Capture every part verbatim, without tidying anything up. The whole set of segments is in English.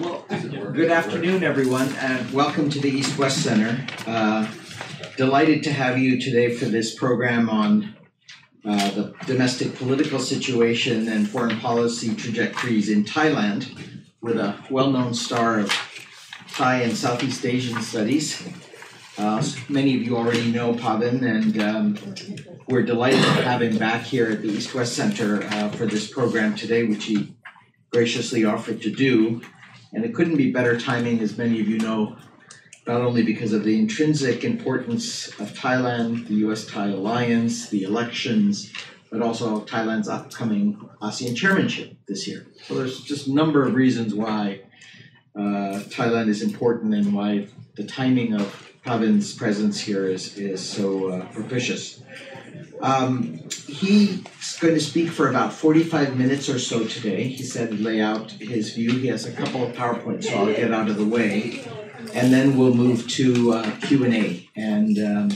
Well, good afternoon, everyone, and welcome to the East-West Center. Uh, delighted to have you today for this program on uh, the domestic political situation and foreign policy trajectories in Thailand with a well-known star of Thai and Southeast Asian studies. Uh, many of you already know Pavin, and um, we're delighted to have him back here at the East-West Center uh, for this program today, which he graciously offered to do. And it couldn't be better timing, as many of you know, not only because of the intrinsic importance of Thailand, the U S Thai alliance, the elections, but also Thailand's upcoming ASEAN chairmanship this year. So there's just a number of reasons why uh, Thailand is important and why the timing of Pavin's presence here is, is so uh, propitious. Um, he's going to speak for about forty-five minutes or so today. He said lay out his view. He has a couple of PowerPoints, so I'll get out of the way. And then we'll move to uh, Q and A. And um,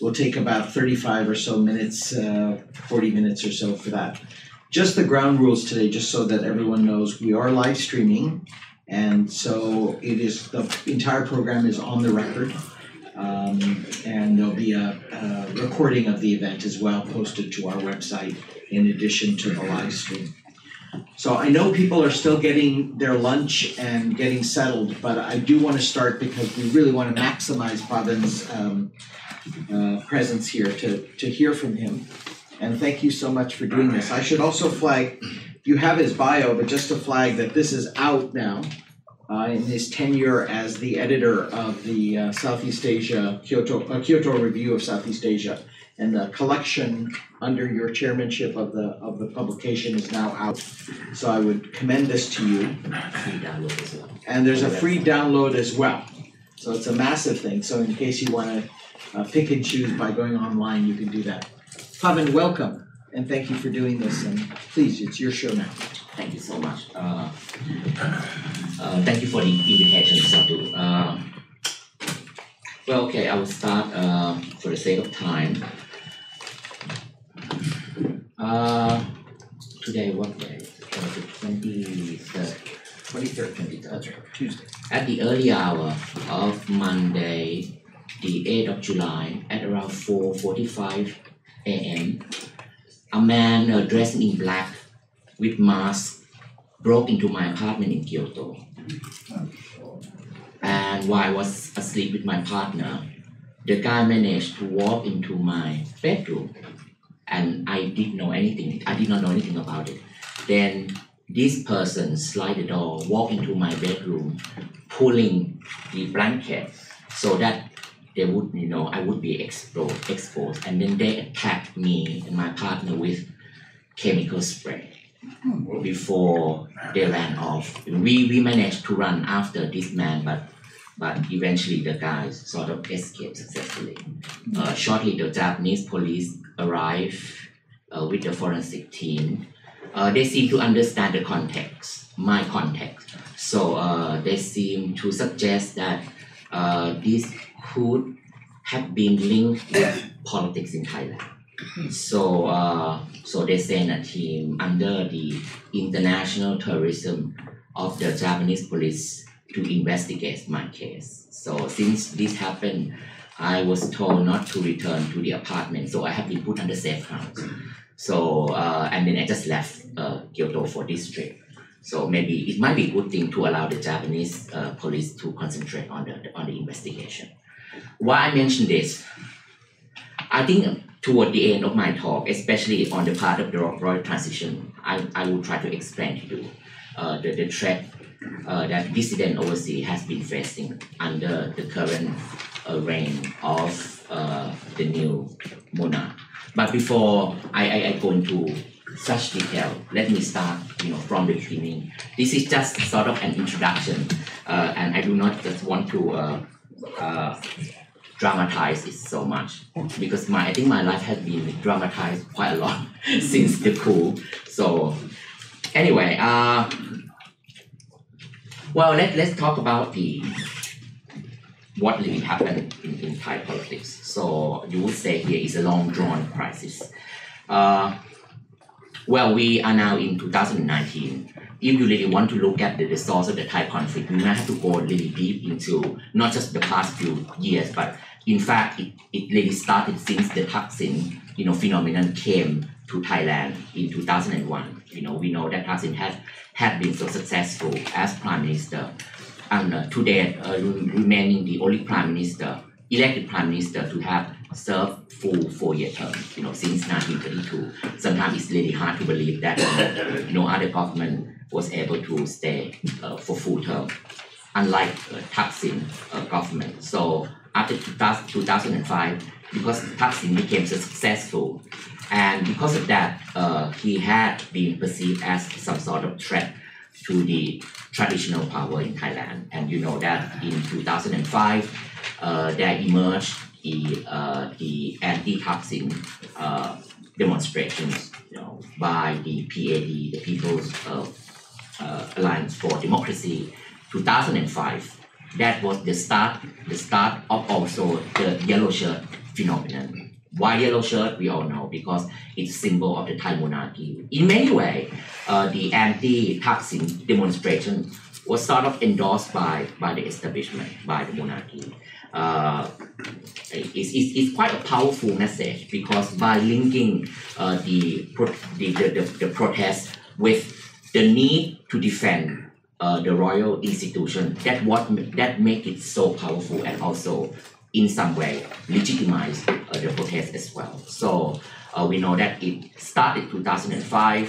we'll take about thirty-five or so minutes, uh, forty minutes or so for that. Just the ground rules today, just so that everyone knows, we are live streaming. And so it is, the entire program is on the record. Um, and there'll be a, a recording of the event as well posted to our website in addition to the live stream. So I know people are still getting their lunch and getting settled, but I do want to start because we really want to maximize Pavin's um, uh, presence here to, to hear from him. And thank you so much for doing this. I should also flag, you have his bio, but just to flag that this is out now. Uh, in his tenure as the editor of the uh, Southeast Asia, Kyoto, uh, Kyoto Review of Southeast Asia, and the collection under your chairmanship of the of the publication is now out. So I would commend this to you. Free download as well. And there's a free download as well. So it's a massive thing. So in case you want to uh, pick and choose by going online, you can do that. Pavin, welcome, and thank you for doing this. And please, it's your show now. Thank you so much. Uh, uh, thank you for the invitation, Satu. Uh, well, okay, I will start uh, for the sake of time. Uh, today, what day? twenty-third. twenty-third, twenty-third, Tuesday. At the early hour of Monday, the eighth of July, at around four forty-five a m, a man uh, dressed in black with mask broke into my apartment in Kyoto. And while I was asleep with my partner, the guy managed to walk into my bedroom and I didn't know anything. I did not know anything about it. Then this person slid the door, walked into my bedroom, pulling the blanket so that they would, you know, I would be exposed, exposed. And then they attacked me and my partner with chemical spray. Before they ran off, we we managed to run after this man, but but eventually the guy sort of escaped successfully. Uh, shortly, the Japanese police arrived uh, with the forensic team. Uh, they seem to understand the context, my context. So uh, they seem to suggest that uh, this could have been linked with politics in Thailand. So, uh, so they sent a team under the international terrorism of the Japanese police to investigate my case. So since this happened, I was told not to return to the apartment. So I have been put under safe house. So, uh, and then I just left uh, Kyoto for this trip. So maybe it might be a good thing to allow the Japanese uh, police to concentrate on the, on the investigation. Why I mention this, I think toward the end of my talk, especially on the part of the royal transition, I, I will try to explain to you uh, the, the threat uh, that dissident overseas has been facing under the current uh, reign of uh, the new monarch. But before I, I, I go into such detail, let me start you know, from the beginning. This is just sort of an introduction, uh, and I do not just want to uh, uh, dramatize it so much because my I think my life has been dramatized quite a lot since the coup. So anyway, uh, well let let's talk about the what really happened in, in Thai politics. So you would say here is a long drawn crisis. Uh, Well, we are now in two thousand nineteen. If you really want to look at the, the source of the Thai conflict, you might have to go really deep into not just the past few years, but in fact, it, it really started since the Thaksin, you know, phenomenon came to Thailand in two thousand one. You know, we know that Thaksin had, had been so successful as prime minister, and uh, today uh, remaining the only prime minister, elected prime minister to have served full four-year term, you know, since nineteen thirty-two. Sometimes it's really hard to believe that uh, no other government was able to stay uh, for full term, unlike uh, Thaksin uh, government. So after two thousand five, because Thaksin became so successful, and because of that, uh, he had been perceived as some sort of threat to the traditional power in Thailand. And you know that in two thousand five, uh, there emerged the, uh, the anti-Thaksin uh, demonstrations, you know, by the P A D, the People's uh, uh, Alliance for Democracy, two thousand five. That was the start, the start of also the yellow shirt phenomenon. Why yellow shirt? We all know, because it's a symbol of the Thai monarchy. In many ways, uh, the anti-Thaksin demonstration was sort of endorsed by, by the establishment, by the monarchy. Uh, it's, it's, it's quite a powerful message, because by linking uh, the, pro the, the, the, the protest with the need to defend Uh, the royal institution, that what that make it so powerful, and also in some way legitimize uh, the protest as well. So uh, we know that it started two thousand five,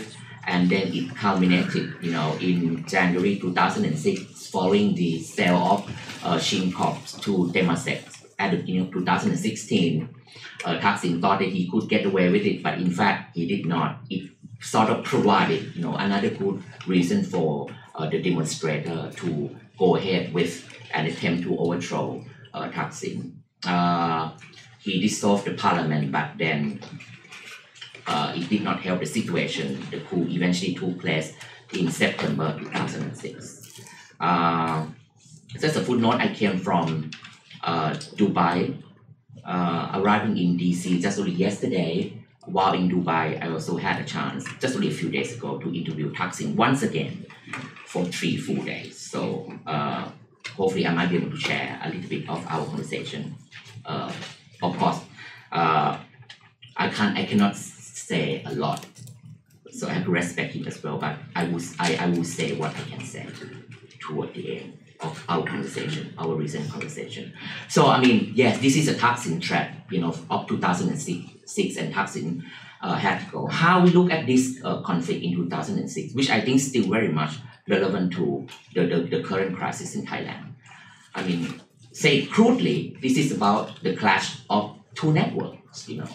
and then it culminated, you know, in January two thousand six, following the sale of uh, Shin Corp to Temasek at the beginning of two thousand sixteen. Uh, Thaksin thought that he could get away with it, but in fact he did not. It sort of provided, you know, another good reason for Uh, the demonstrator to go ahead with an attempt to overthrow uh, Thaksin. Uh, he dissolved the parliament, but then uh, it did not help the situation. The coup eventually took place in September two thousand six. Uh, just a footnote, I came from uh, Dubai, uh, arriving in D C just only yesterday. While in Dubai, I also had a chance, just only a few days ago, to interview Thaksin once again for three full days. So uh, hopefully I might be able to share a little bit of our conversation. Uh, of course, uh, I can't, I cannot say a lot, so I have to respect him as well, but I will, I, I will say what I can say toward the end of our conversation, our recent conversation. So, I mean, yes, this is a Thaksin threat, you know, of two thousand six. Six and Thaksin uh, had to go. How we look at this uh, conflict in two thousand six, which I think is still very much relevant to the, the, the current crisis in Thailand. I mean, say crudely, this is about the clash of two networks, you know.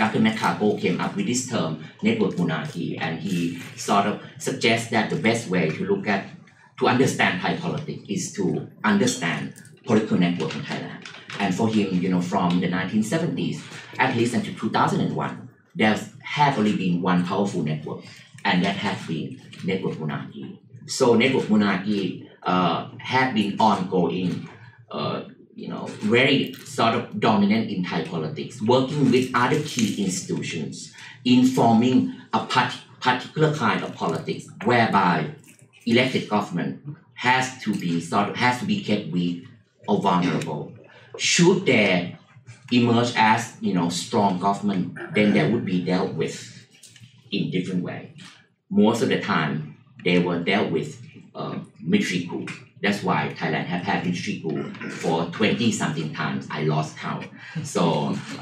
Doctor Mercado came up with this term, network monarchy, and he sort of suggests that the best way to look at, to understand Thai politics is to understand political network in Thailand. And for him, you know, from the nineteen seventies, at least until two thousand one, there had only been one powerful network, and that had been network monarchy. So network monarchy uh, had been ongoing, uh, you know, very sort of dominant in Thai politics, working with other key institutions in forming a part particular kind of politics, whereby elected government has to be sort of has to be kept weak or vulnerable. Should they emerge as, you know, strong government, then they would be dealt with in different way. Most of the time, they were dealt with uh, military coup. That's why Thailand have had military coup for twenty something times. I lost count. So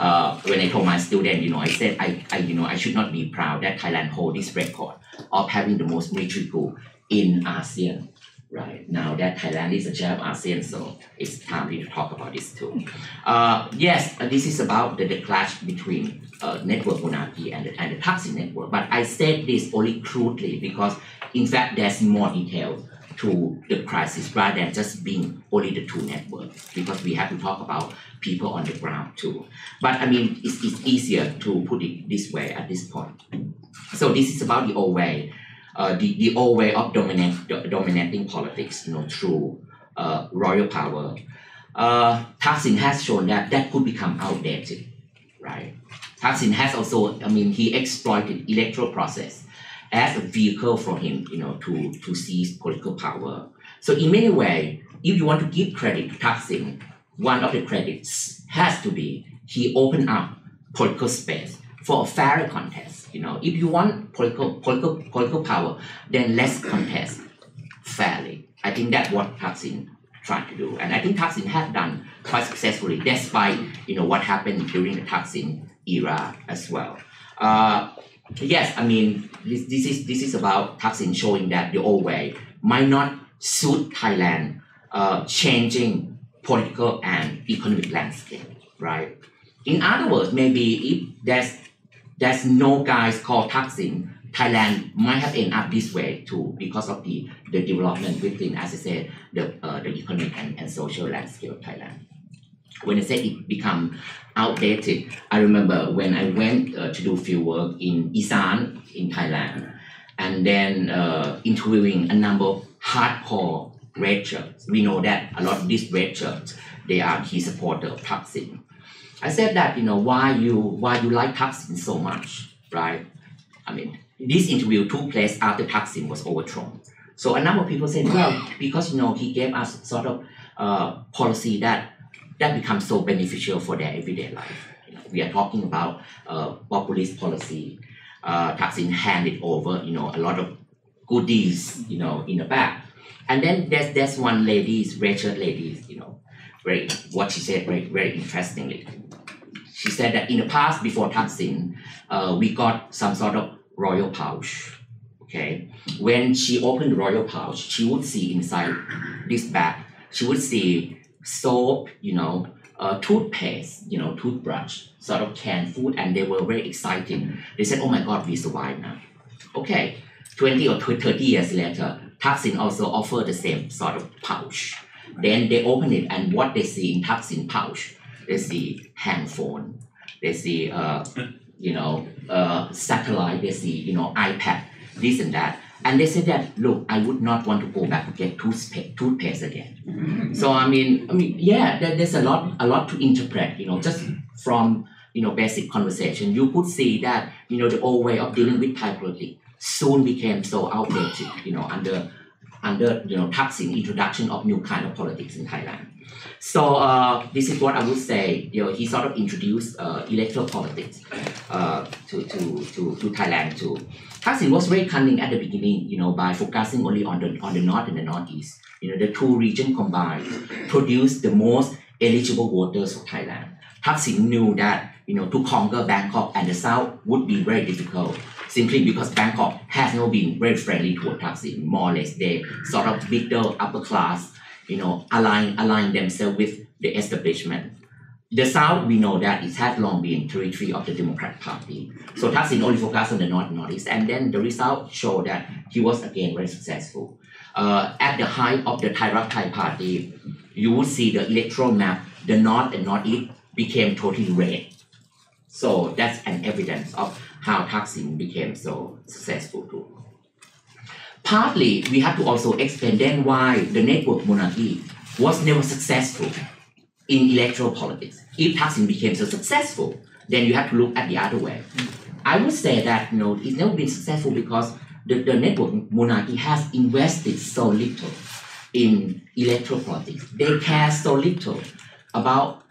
uh, when I told my student, you know, I said I, I, you know, I should not be proud that Thailand hold this record of having the most military coup in ASEAN. Right now that Thailand is a chair of ASEAN, so it's time to talk about this too. Uh, yes, this is about the, the clash between uh, network monarchy and the, and the Thaksin network, but I said this only crudely because, in fact, there's more detail to the crisis rather than just being only the two networks, because we have to talk about people on the ground too. But I mean, it's, it's easier to put it this way at this point. So this is about the old way. Uh, the, the old way of dominate, do, dominating politics, you know, through uh, royal power. Uh, Thaksin has shown that that could become outdated, right? Thaksin has also, I mean, he exploited electoral process as a vehicle for him, you know, to, to seize political power. So in many ways, if you want to give credit to Thaksin, one of the credits has to be he opened up political space for a fairer contest. You know, if you want political, political, political power, then let's contest fairly. I think that's what Thaksin tried to do. And I think Thaksin has done quite successfully, despite, you know, what happened during the Thaksin era as well. Uh, yes, I mean, this, this, is, this is about Thaksin showing that the old way might not suit Thailand, uh, changing political and economic landscape, right? In other words, maybe if there's, there's no guys called Thaksin, Thailand might have ended up this way too, because of the, the development within, as I said, the, uh, the economic and, and social landscape of Thailand. When I said it become outdated, I remember when I went uh, to do field work in Isan in Thailand, and then uh, interviewing a number of hardcore red shirts. We know that a lot of these red shirts, they are key supporters of Thaksin. I said that, you know, why you why you like Thaksin so much, right? I mean, this interview took place after Thaksin was overthrown. So a number of people said, well, because, you know, he gave us sort of uh, policy that that becomes so beneficial for their everyday life. You know, we are talking about uh, populist policy. Uh, Thaksin handed over, you know, a lot of goodies, you know, in the bag. And then there's there's one lady, Rachel lady, you know, very what she said very very interestingly. She said that in the past, before Thaksin, uh, we got some sort of royal pouch. Okay, when she opened the royal pouch, she would see inside this bag. She would see soap, you know, uh, toothpaste, you know, toothbrush, sort of canned food, and they were very excited. They said, oh my God, we survived now. Okay, twenty or thirty years later, Thaksin also offered the same sort of pouch. Then they open it, and what they see in Thaksin pouch, they see hand phone, they see, uh, you know, uh, satellite, they see, you know, iPad, this and that. And they said that, look, I would not want to go back to get toothpaste, toothpaste again. Mm-hmm. So I mean, I mean, yeah, there, there's a lot, a lot to interpret. You know, just from, you know, basic conversation, you could see that, you know, the old way of dealing with Thai politics soon became so outdated. You know, under, under you know, Thaksin introduction of new kind of politics in Thailand. So uh, this is what I would say. You know, he sort of introduced uh, electoral politics uh, to, to, to, to Thailand too. Thaksin was very cunning at the beginning, you know, by focusing only on the, on the north and the northeast. You know, the two regions combined produced the most eligible voters for Thailand. Thaksin knew that, you know, to conquer Bangkok and the south would be very difficult, simply because Bangkok has not been very friendly toward Thaksin. More or less, they sort of middle upper class, you know, align, align themselves with the establishment. The South, we know that it has long been territory of the Democrat Party. So Thaksin only focused on the North and Northeast, and then the result showed that he was again very successful. Uh, at the height of the Thai Rak Thai Party, you would see the electoral map, the North and Northeast became totally red. So that's an evidence of how Thaksin became so successful too. Partly, we have to also explain then why the network monarchy was never successful in electoral politics. If Thaksin became so successful, then you have to look at the other way. I would say that, you know, it's never been successful because the, the network monarchy has invested so little in electoral politics. They care so little about,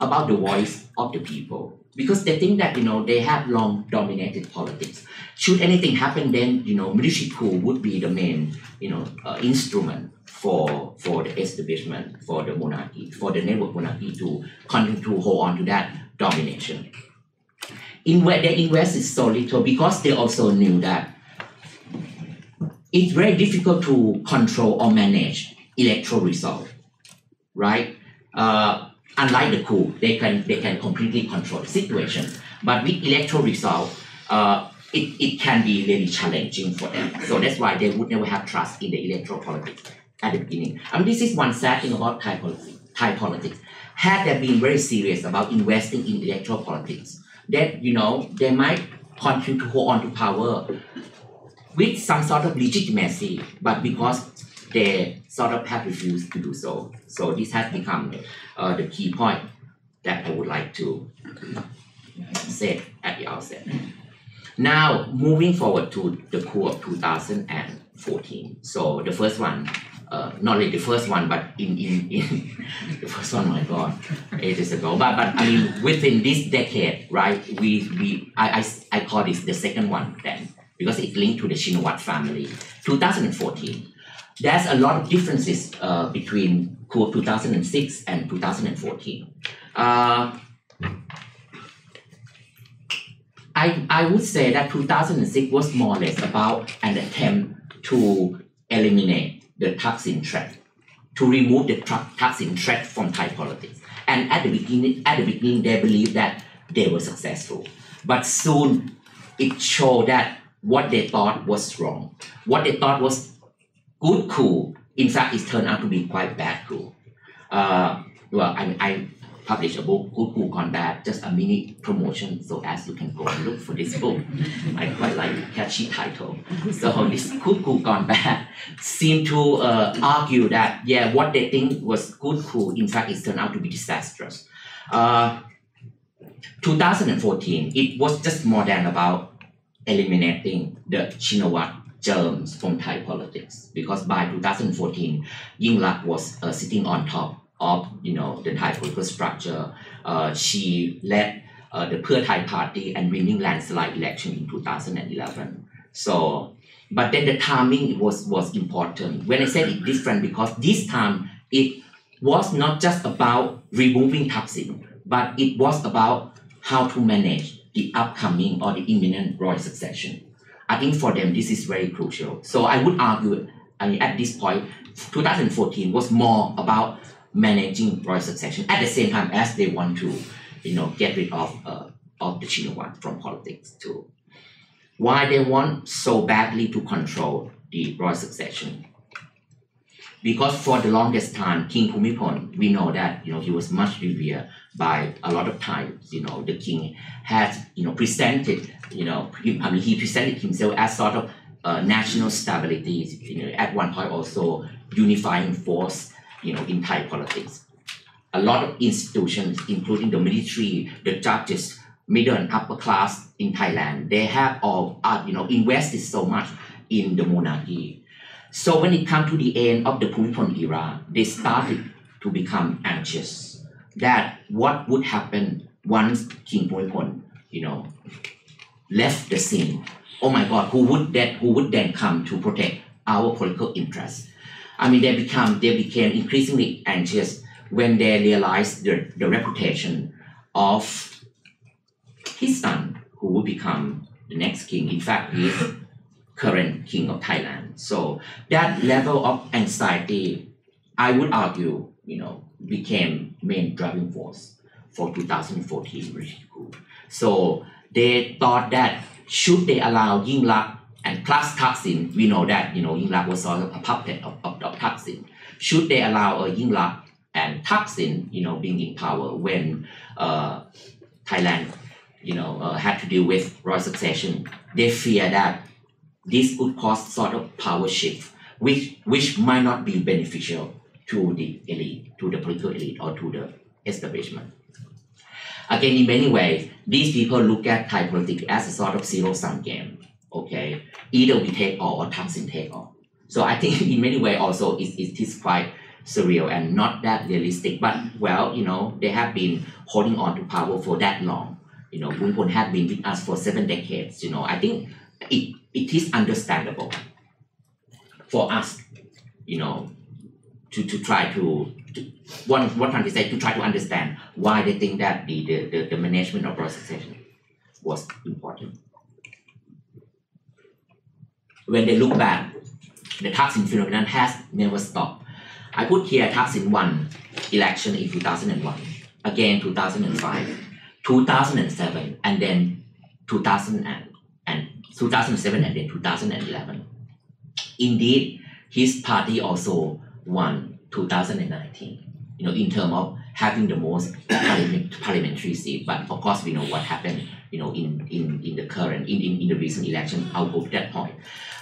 about the voice of the people, because they think that, you know, they have long dominated politics. Should anything happen, then, you know, military coup would be the main, you know, uh, instrument for, for the establishment, for the monarchy, for the network monarchy to continue to hold on to that domination. In where they invested so little because they also knew that it's very difficult to control or manage electoral results, right? Uh, Unlike the coup, they can, they can completely control the situation. But with electoral result, uh, it, it can be really challenging for them. So that's why they would never have trust in the electoral politics at the beginning. And this is one sad thing about Thai politics. Thai politics. Had they been very serious about investing in electoral politics, then, you know, they might continue to hold on to power with some sort of legitimacy, but because they sort of have refused to do so. So this has become uh, the key point that I would like to say at the outset. Now, moving forward to the coup of two thousand fourteen. So the first one, uh, not really the first one, but in, in, in the first one, my God, ages ago. But, but I mean, within this decade, right, we, we I, I, I call this the second one then, because it linked to the Shinawatra family. two thousand fourteen, there's a lot of differences uh, between coup of two thousand six and two thousand fourteen. Uh, I, I would say that two thousand six was more or less about an attempt to eliminate the Thaksin threat, to remove the Thaksin threat from Thai politics. And at the beginning, at the beginning, they believed that they were successful. But soon, it showed that what they thought was wrong, what they thought was good coup, in fact, it turned out to be quite bad coup. Uh, well, I mean, I. publish a book, Good Book on that, just a mini promotion, so as you can go and look for this book. I quite like the catchy title. So this Good Book on that seemed to uh, argue that, yeah, what they think was good coup, in fact, it turned out to be disastrous. Uh, two thousand fourteen, it was just more than about eliminating the Shinawatra germs from Thai politics, because by two thousand fourteen, Yingluck was uh, sitting on top of you know the Thai political structure. Uh, she led uh, the Pheu Thai party and winning landslide election in two thousand eleven. So, but then the timing was was important. When I said it different, because this time it was not just about removing Thaksin, but it was about how to manage the upcoming or the imminent royal succession. I think for them this is very crucial. So I would argue, I mean, at this point, two thousand fourteen was more about managing royal succession at the same time as they want to, you know, get rid of uh, of the Shinawatra from politics too. Why they want so badly to control the royal succession? Because for the longest time, King Bhumibol, we know that you know he was much revered by a lot of times. You know, the king had you know presented you know he, I mean he presented himself as sort of uh, national stability. You know, at one point also unifying force. You know, in Thai politics. A lot of institutions, including the military, the judges, middle and upper class in Thailand, they have all, uh, you know, invested so much in the monarchy. So when it comes to the end of the Bhumibol era, they started to become anxious that what would happen once King Bhumibol, you know, left the scene. Oh my God, who would that, who would then come to protect our political interests? I mean, they become they became increasingly anxious when they realized the, the reputation of his son, who will become the next king. In fact, he is current king of Thailand. So that level of anxiety, I would argue, you know, became main driving force for two thousand fourteen British coup. So they thought that should they allow Yingluck and plus Thaksin, we know that you know Yingluck was sort of a puppet of, of, of Thaksin. Should they allow uh, Yingluck and Thaksin, you know, being in power when uh, Thailand, you know, uh, had to deal with royal succession? They fear that this would cause sort of power shift, which which might not be beneficial to the elite, to the political elite, or to the establishment. Again, in many ways, these people look at Thai politics as a sort of zero-sum game. Okay, either we take all or Thaksin take all. So I think in many ways also it, it is quite surreal and not that realistic. But well, you know, they have been holding on to power for that long. You know, Bhumibol had been with us for seven decades. You know, I think it, it is understandable for us, you know, to, to try to, to one what can we say, to try to understand why they think that the, the, the, the management of royal succession was important. When they look back, the Thaksin phenomenon has never stopped. I put here Thaksin won election in two thousand one, again two thousand five, two thousand seven, and then two thousand and, and two thousand seven, and then two thousand eleven. Indeed, his party also won two thousand nineteen. You know, in terms of having the most parliament, parliamentary seat, but of course we know what happened. You know, in, in, in the current, in, in, in the recent election, I'll go to that point.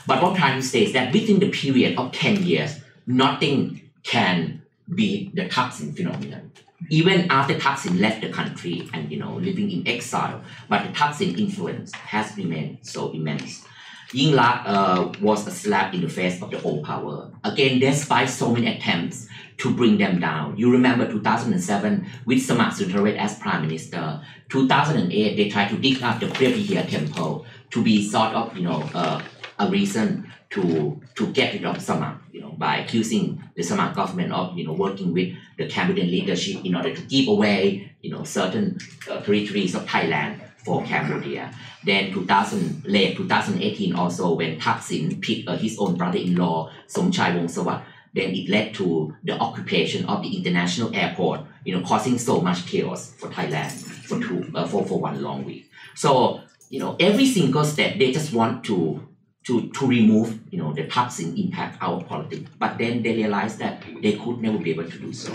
But what I'm trying to say is that within the period of ten years, nothing can beat the Thaksin phenomenon. even after Thaksin left the country and, you know, living in exile, but the Thaksin influence has remained so immense. Yingluck uh, was a slap in the face of the old power. Again, despite so many attempts to bring them down. You remember two thousand seven with Samak Sundaravej as Prime Minister. two thousand eight, they tried to dig up the Preah Vihear temple to be sort of, you know, uh, a reason to to get rid of Samak, you know, by accusing the Samak government of, you know, working with the Cambodian leadership in order to give away, you know, certain uh, territories of Thailand for Cambodia. Then two thousand, late twenty eighteen also, when Thaksin picked uh, his own brother-in-law, Somchai Wongsawat, then it led to the occupation of the international airport, you know, causing so much chaos for Thailand for, two, uh, for, for one long week. So, you know, every single step, they just want to to, to remove, you know, the Thaksin impact out of politics. But then they realized that they could never be able to do so,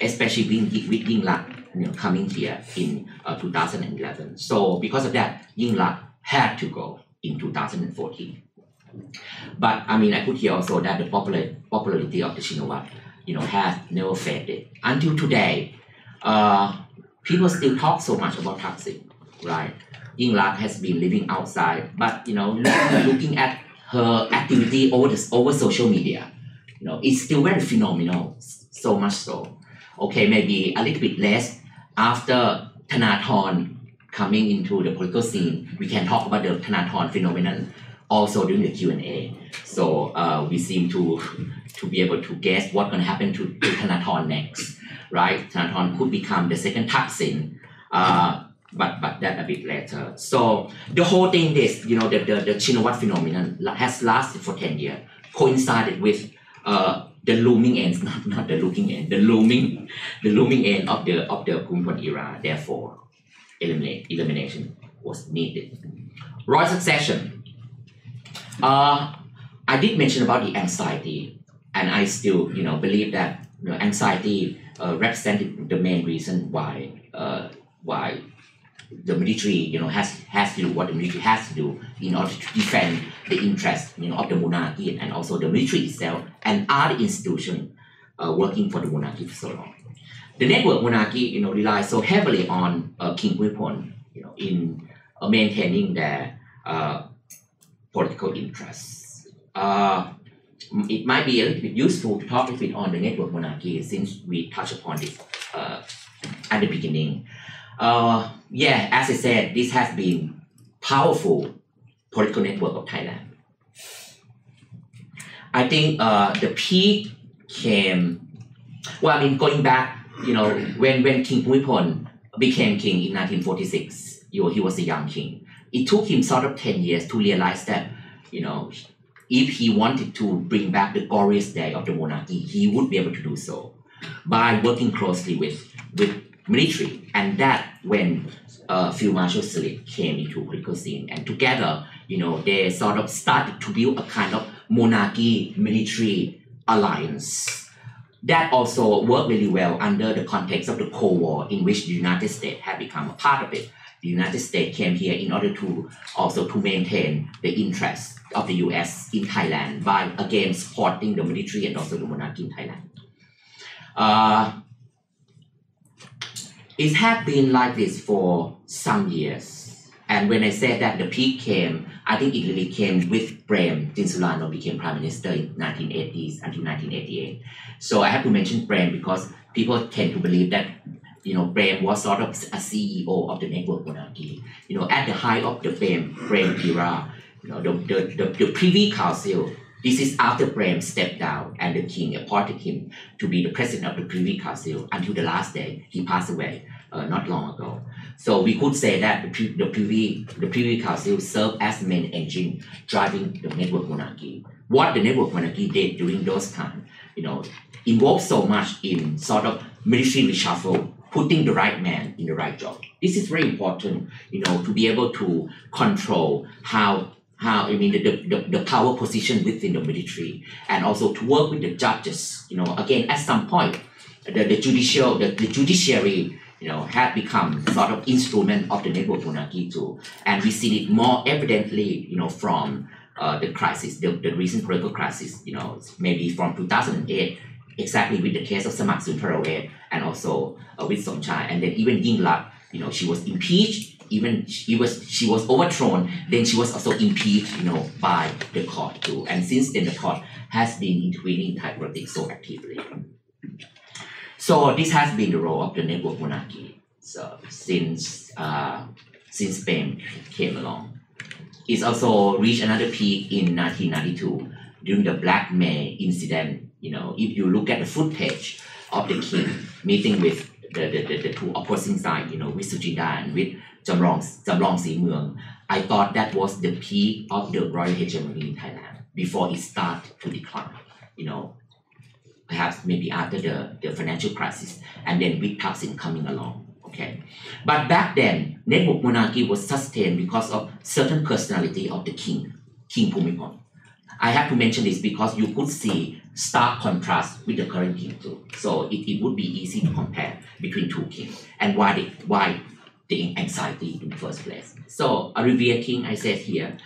especially with, with Yingluck, you know, coming here in uh, two thousand eleven. So because of that, Yingluck had to go in two thousand fourteen. But I mean, I put here also that the popular, popularity of the Shinawatra, you know, has never faded. Until today, uh, people still talk so much about Thaksin, right? Yingluck has been living outside, but, you know, looking at her activity over, the, over social media, you know, it's still very phenomenal, so much so. Okay, maybe a little bit less after Thanathorn coming into the political scene. We can talk about the Thanathorn phenomenon also during the Q and A. So uh, we seem to to be able to guess what's going to happen to, to Thanathorn next, right? Thanathorn could become the second Thaksin, uh, but but that a bit later. So the whole thing is, you know, the the, the Shinawatra phenomenon has lasted for ten years, coincided with uh, the looming end, not not the looking end, the looming, the looming end of the of the Bhumibol era. Therefore, eliminate elimination was needed. Royal succession. Uh, I did mention about the anxiety, and I still, you know, believe that, you know, anxiety uh, represented the main reason why uh, why the military, you know, has has to do what the military has to do in order to defend the interest, you know, of the monarchy and also the military itself and other institutions uh, working for the monarchy for so long. The network monarchy, you know, relies so heavily on uh, King Bhumibol, you know, in uh, maintaining their uh, political interests. Uh, it might be a little bit useful to talk a bit on the network monarchy since we touched upon this uh, at the beginning. Uh, yeah, as I said, this has been powerful political network of Thailand. I think uh, the peak came, well, I mean, going back, you know, when, when King Bhumibol became king in nineteen forty-six, you know, he was a young king. It took him sort of ten years to realize that, you know, if he wanted to bring back the glorious day of the monarchy, he would be able to do so by working closely with, with military, and that when uh, Field Marshal Sirleaf came into political scene, and together, you know, they sort of started to build a kind of monarchy military alliance that also worked really well under the context of the Cold War, in which the United States had become a part of it. The United States came here in order to also to maintain the interests of the U S in Thailand by again supporting the military and also the monarchy in Thailand. Uh, It had been like this for some years. And when I said that the peak came, I think it really came with Prem Tinsulanonda became Prime Minister in nineteen eighties until nineteen eighty-eight. So I have to mention Prem because people tend to believe that, you know, Prem was sort of a C E O of the network monarchy. You know, at the height of the Prem, Prem era, you know, the, the, the, the Privy Council, this is after Prem stepped down and the king appointed him to be the president of the Privy Council until the last day. He passed away uh, not long ago. So we could say that the, the, Privy, the Privy Council served as the main engine driving the network monarchy. What the network monarchy did during those times, you know, involved so much in sort of military reshuffle, putting the right man in the right job. This is very important, you know, to be able to control how How, I mean, the, the, the power position within the military, and also to work with the judges. You know, again, at some point, the, the judicial, the, the judiciary, you know, had become sort of instrument of the network monarchy too. And we see it more evidently, you know, from uh, the crisis, the, the recent political crisis, you know, maybe from two thousand eight Exactly, with the case of Samak Sundaravej and also uh, with Somchai, and then even Yingluck, you know, she was impeached. Even she was she was overthrown. Then she was also impeached, you know, by the court too. And since then, the court has been intervening Thai politics so actively. So this has been the role of the network monarchy. So since uh, since Spain came along, it's also reached another peak in nineteen ninety-two during the Black May incident. You know, if you look at the footage of the king meeting with the, the, the, the two opposing sides, you know, with Sujida and with Jamrong, Jamrong Simeung, I thought that was the peak of the royal hegemony in Thailand before it started to decline, you know, perhaps maybe after the, the financial crisis and then with Thaksin coming along, okay. But back then, network monarchy was sustained because of certain personality of the king, King Bhumibol. I have to mention this because you could see stark contrast with the current king too. So it, it would be easy to compare between two kings and why the, why the anxiety in the first place. So a revered king, I said here,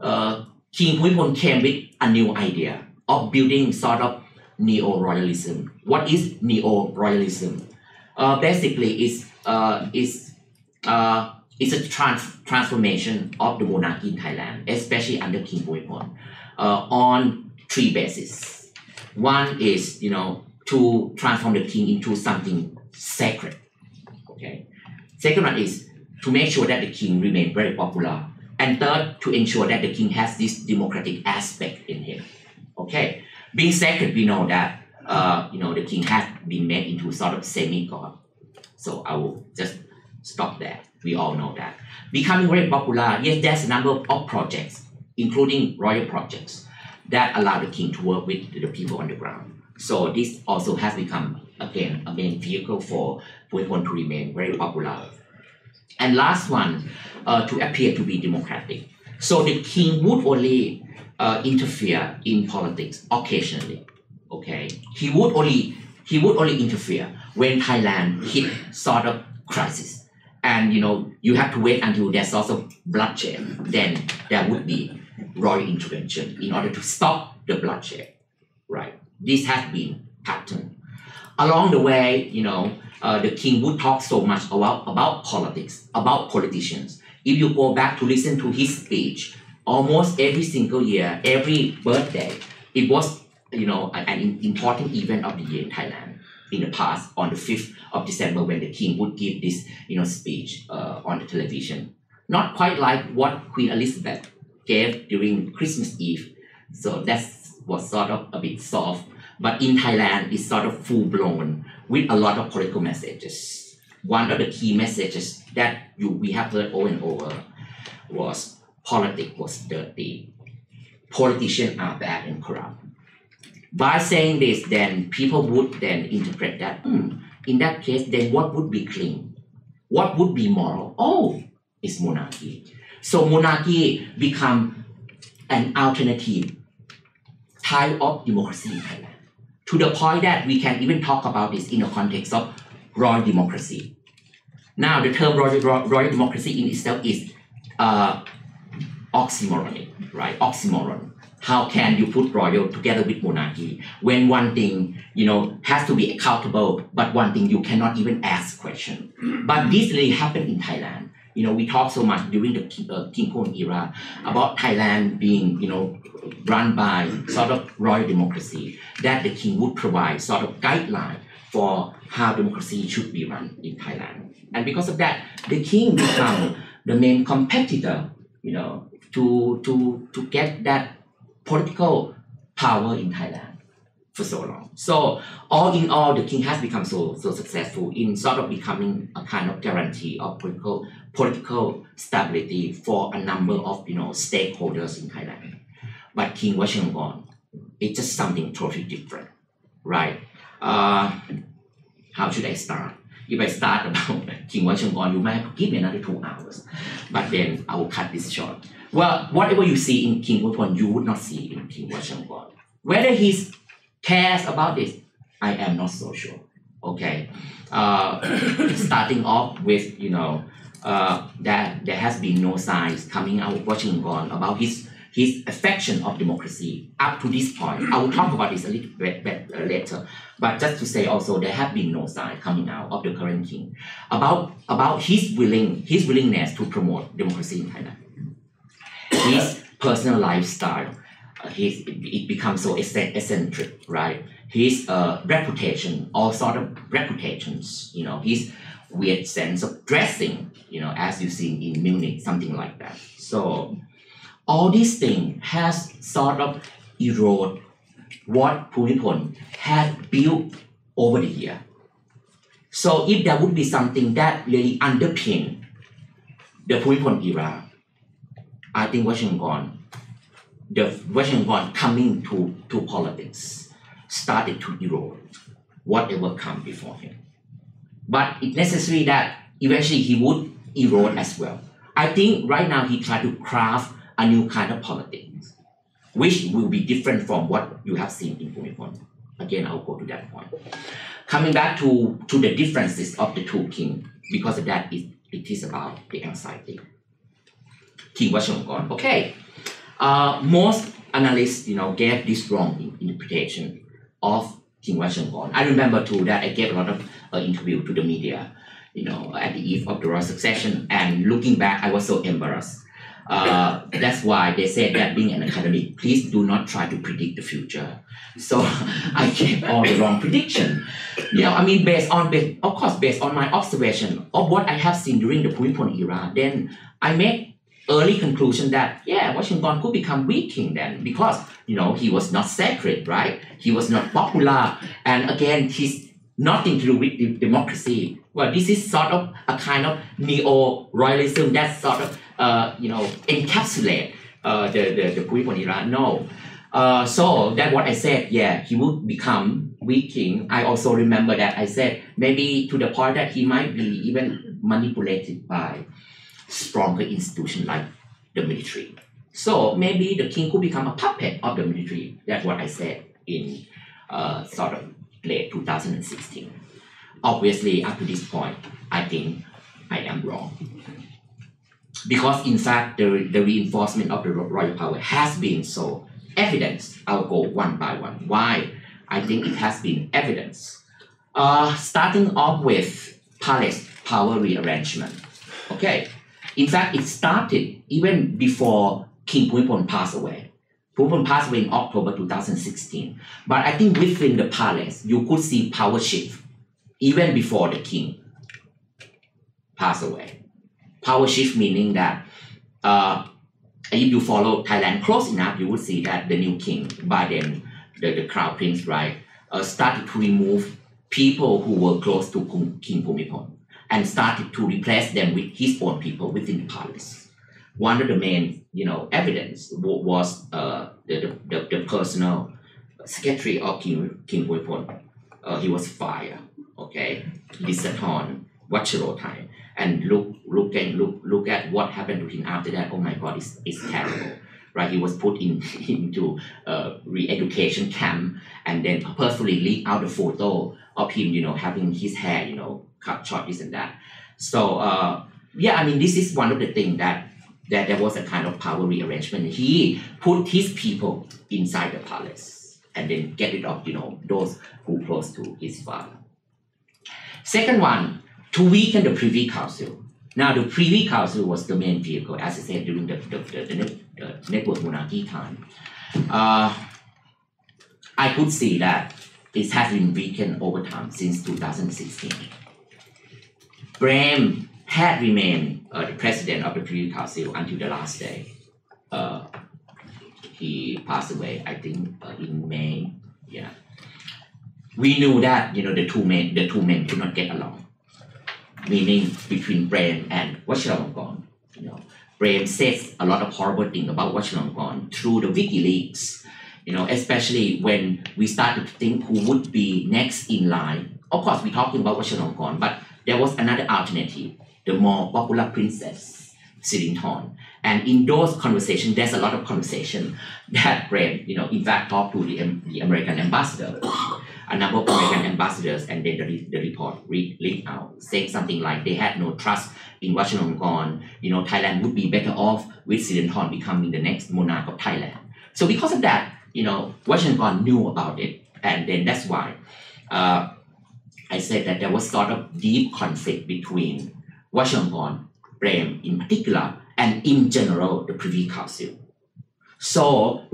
uh, King Bhumibol came with a new idea of building sort of neo-royalism. What is neo-royalism? Uh, basically, it's, uh, it's, uh, it's a trans transformation of the monarchy in Thailand, especially under King Bhumibol, uh, on three bases. One is, you know, to transform the king into something sacred, okay? Second one is to make sure that the king remains very popular. And third, to ensure that the king has this democratic aspect in him, okay? Being sacred, we know that, uh, you know, the king has been made into sort of semi-god. So I will just stop there. We all know that. Becoming very popular, yes, there's a number of projects, including royal projects, that allowed the king to work with the people on the ground. So this also has become, again, a main vehicle for Bhumibol to remain very popular. And last one, uh, to appear to be democratic. So the king would only uh, interfere in politics occasionally, okay? He would only, he would only interfere when Thailand hit sort of crisis. And, you know, you have to wait until there's sort of bloodshed, then there would be royal intervention in order to stop the bloodshed, right? This has been pattern. Along the way, you know, uh, the king would talk so much about, about politics, about politicians. If you go back to listen to his speech, almost every single year, every birthday, it was, you know, an important event of the year in Thailand. In the past, on the fifth of December, when the king would give this, you know, speech uh, on the television. Not quite like what Queen Elizabeth gave during Christmas Eve, so that was sort of a bit soft. But in Thailand, it's sort of full-blown with a lot of political messages. One of the key messages that you, we have heard over and over was politics was dirty. Politicians are bad and corrupt. By saying this, then people would then interpret that, hmm, in that case, then what would be clean? What would be moral? Oh, it's monarchy. So monarchy become an alternative type of democracy in Thailand, to the point that we can even talk about this in the context of royal democracy. Now, the term royal, royal democracy in itself is uh, oxymoronic, right? Oxymoron. How can you put royal together with monarchy when one thing, you know, has to be accountable, but one thing you cannot even ask question? But this really happened in Thailand. You know, we talk so much during the uh, King Korn era about Thailand being, you know, run by sort of royal democracy, that the king would provide sort of guideline for how democracy should be run in Thailand. And because of that, the king became the main competitor, you know, to, to, to get that political power in Thailand for so long. So all in all, the king has become so, so successful in sort of becoming a kind of guarantee of political political stability for a number of, you know, stakeholders in Thailand. But King Vajiralongkorn, it's just something totally different, right? Uh, how should I start? If I start about King Vajiralongkorn, you might have to give me another two hours, but then I will cut this short. Well, whatever you see in King Bhumibol, you would not see in King Vajiralongkorn. Whether he cares about this, I am not so sure, okay? Uh, starting off with, you know, Uh, that there has been no signs coming out of Washington about his his affection of democracy up to this point. I will talk about this a little bit, bit uh, later. But just to say also, there have been no sign coming out of the current king about about his willing his willingness to promote democracy in Thailand. His personal lifestyle, uh, his it becomes so eccentric, right? His uh, reputation, all sort of reputations, you know, his weird sense of dressing, you know, as you see in Munich, something like that. So all these things has sort of eroded what Bhumibol had built over the year. So if there would be something that really underpin the Bhumibol era, I think Vajiralongkorn, the Vajiralongkorn coming to, to politics started to erode whatever come before him. But it's necessary that eventually he would erode as well. I think right now he tried to craft a new kind of politics, which will be different from what you have seen in Bhumibol. Again, I'll go to that point. Coming back to, to the differences of the two kings, because of that, it, it is about the anxiety. King Vajiralongkorn. Okay. Uh, most analysts, you know, gave this wrong interpretation of King Vajiralongkorn. I remember too that I gave a lot of uh, interview to the media, you know, at the eve of the royal succession, and looking back, I was so embarrassed. Uh, that's why they said that being an academic, please do not try to predict the future. So I gave all the wrong prediction. You know, I mean, based on, based, of course, based on my observation of what I have seen during the Bhumibol era, then I made early conclusion that, yeah, Vajiralongkorn could become weak king then, because, you know, he was not sacred, right? He was not popular, and again, he's nothing to do with democracy. Well, this is sort of a kind of neo-royalism that sort of, uh, you know, encapsulate uh, the, the, the Bhumibol era. No. Uh, so that's what I said, yeah, he would become weak king. I also remember that I said, maybe to the point that he might be even manipulated by stronger institution like the military. So maybe the king could become a puppet of the military. That's what I said in uh, sort of late two thousand sixteen. Obviously, up to this point, I think I am wrong. Because in fact, the, the reinforcement of the royal power has been so evident. I'll go one by one. Why? I think it has been evidence. Uh, starting off with palace power rearrangement. Okay. In fact, it started even before King Bhumibol passed away. Bhumibol passed away in October two thousand sixteen. But I think within the palace, you could see power shift even before the king passed away. Power shift meaning that uh, if you follow Thailand close enough, you would see that the new king, by then, the, the crown prince, right, uh, started to remove people who were close to King Bhumibol, and started to replace them with his own people within the palace. One of the main, you know, evidence was uh, the, the, the personal secretary of King, King Bhumibol. Uh, he was fired, okay? Disappointed, Vajiralongkorn. And look, look, and look, look at what happened to him after that. Oh my God, it's, it's terrible, right? He was put in, into uh, re-education camp, and then purposefully leaked out the photo of him, you know, having his hair, you know, cut short, this and that. So, uh, yeah, I mean, this is one of the things that, that there was a kind of power rearrangement. He put his people inside the palace and then get rid of, you know, those who close to his father. Second one, to weaken the Privy Council. Now, the Privy Council was the main vehicle, as I said, during the, the, the, the, the, the network monarchy time. Uh, I could see that it has been weakened over time since two thousand sixteen. Prem had remained uh, the president of the Privy Council until the last day. Uh, he passed away, I think, uh, in May. Yeah, we knew that, you know, the two men, the two men could not get along. Meaning between Prem and Vajiralongkorn, you know, Prem says a lot of horrible things about Vajiralongkorn through the WikiLeaks. You know, especially when we started to think who would be next in line. Of course, we're talking about Vajiralongkorn, but there was another alternative, the more popular Princess Sirindhorn. And in those conversations, there's a lot of conversation that Prem, you know, in fact, talked to the, um, the American ambassador, a number of American ambassadors, and then the, the report leaked out, saying something like they had no trust in Vajiralongkorn, you know, Thailand would be better off with Sirindhorn becoming the next monarch of Thailand. So because of that, you know, Vajiralongkorn knew about it, and then that's why uh, I said that there was sort of deep conflict between Vajiralongkorn, Prem in particular, and in general the Privy Council. So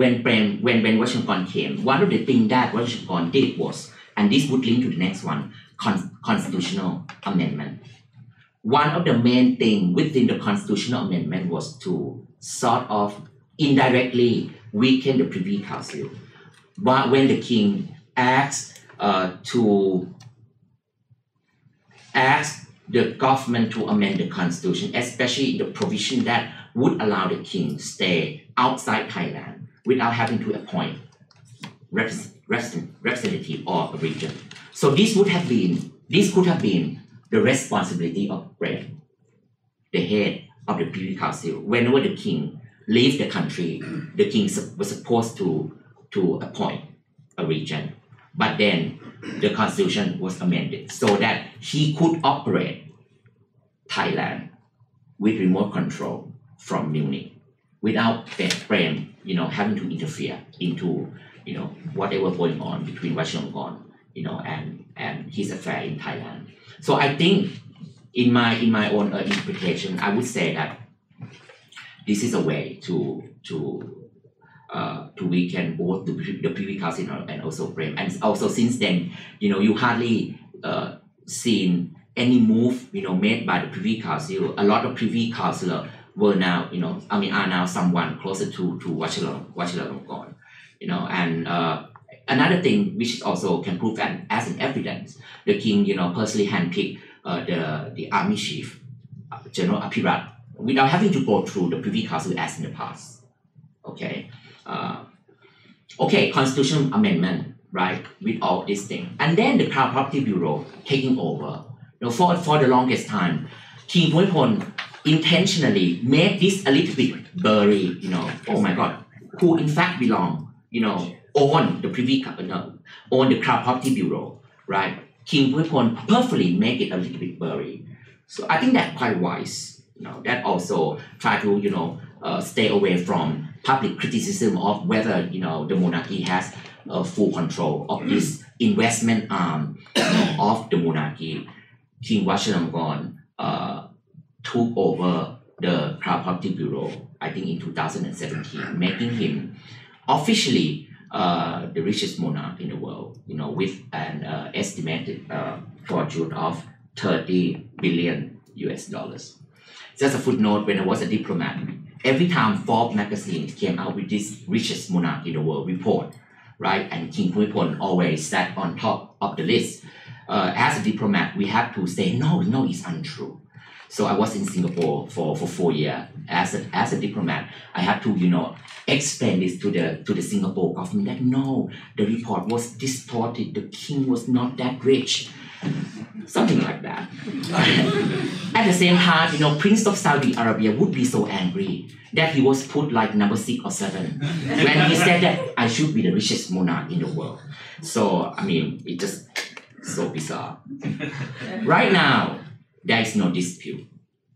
when Prem, when when Vajiralongkorn came, one of the things that Vajiralongkorn did was, and this would link to the next one, con constitutional amendment. One of the main things within the constitutional amendment was to sort of indirectly weaken the Privy Council. But when the king asked uh, to ask the government to amend the constitution, especially the provision that would allow the king to stay outside Thailand without having to appoint rep representative of a region. So this would have been, this could have been the responsibility of Prem, the head of the Privy Council. Whenever the king leaves the country, the king was supposed to, to appoint a regent. But then the constitution was amended so that he could operate Thailand with remote control from Munich without Prem, you know, having to interfere into, you know, whatever going on between Vajiralongkorn, you know, and, and his affair in Thailand. So I think in my, in my own interpretation, I would say that this is a way to, to, uh, to weaken both the, the Privy Council and also Prem. And also since then, you know, you hardly uh, seen any move, you know, made by the Privy Council. A lot of Privy Councillors were now, you know, I mean, are now someone closer to, to Vajiralongkorn, you know, and uh, another thing which also can prove an, as an evidence, the king, you know, personally handpicked uh, the, the army chief, General Apirat, without having to go through the Privy Council as in the past. Okay. Uh, okay, constitutional amendment, right, with all these things. And then the Crown Property Bureau taking over. You know, for, for the longest time, King Bhumibol intentionally made this a little bit blurry, you know, oh my God, who in fact belong, you know, own the Privy Council, no, own the Crown Property Bureau, right? King Bhumibol purposely make it a little bit blurry. So I think that's quite wise. You know, that also try to, you know, uh, stay away from public criticism of whether, you know, the monarchy has uh, full control of this investment arm, you know, of the monarchy. King Vajiralongkorn uh, took over the Crown Property Bureau, I think in two thousand seventeen, making him officially uh, the richest monarch in the world, you know, with an uh, estimated uh, fortune of thirty billion U S dollars. Just a footnote, when I was a diplomat, every time Forbes magazine came out with this richest monarch in the world report, right, and King Bhumibol always sat on top of the list. Uh, as a diplomat, we had to say, no, no, it's untrue. So I was in Singapore for, for four years. As a, as a diplomat, I had to, you know, explain this to the, to the Singapore government that no, the report was distorted, the king was not that rich. Something like that. At the same time, you know, Prince of Saudi Arabia would be so angry that he was put like number six or seven when he said that I should be the richest monarch in the world. So, I mean, it just so bizarre. Right now, there is no dispute.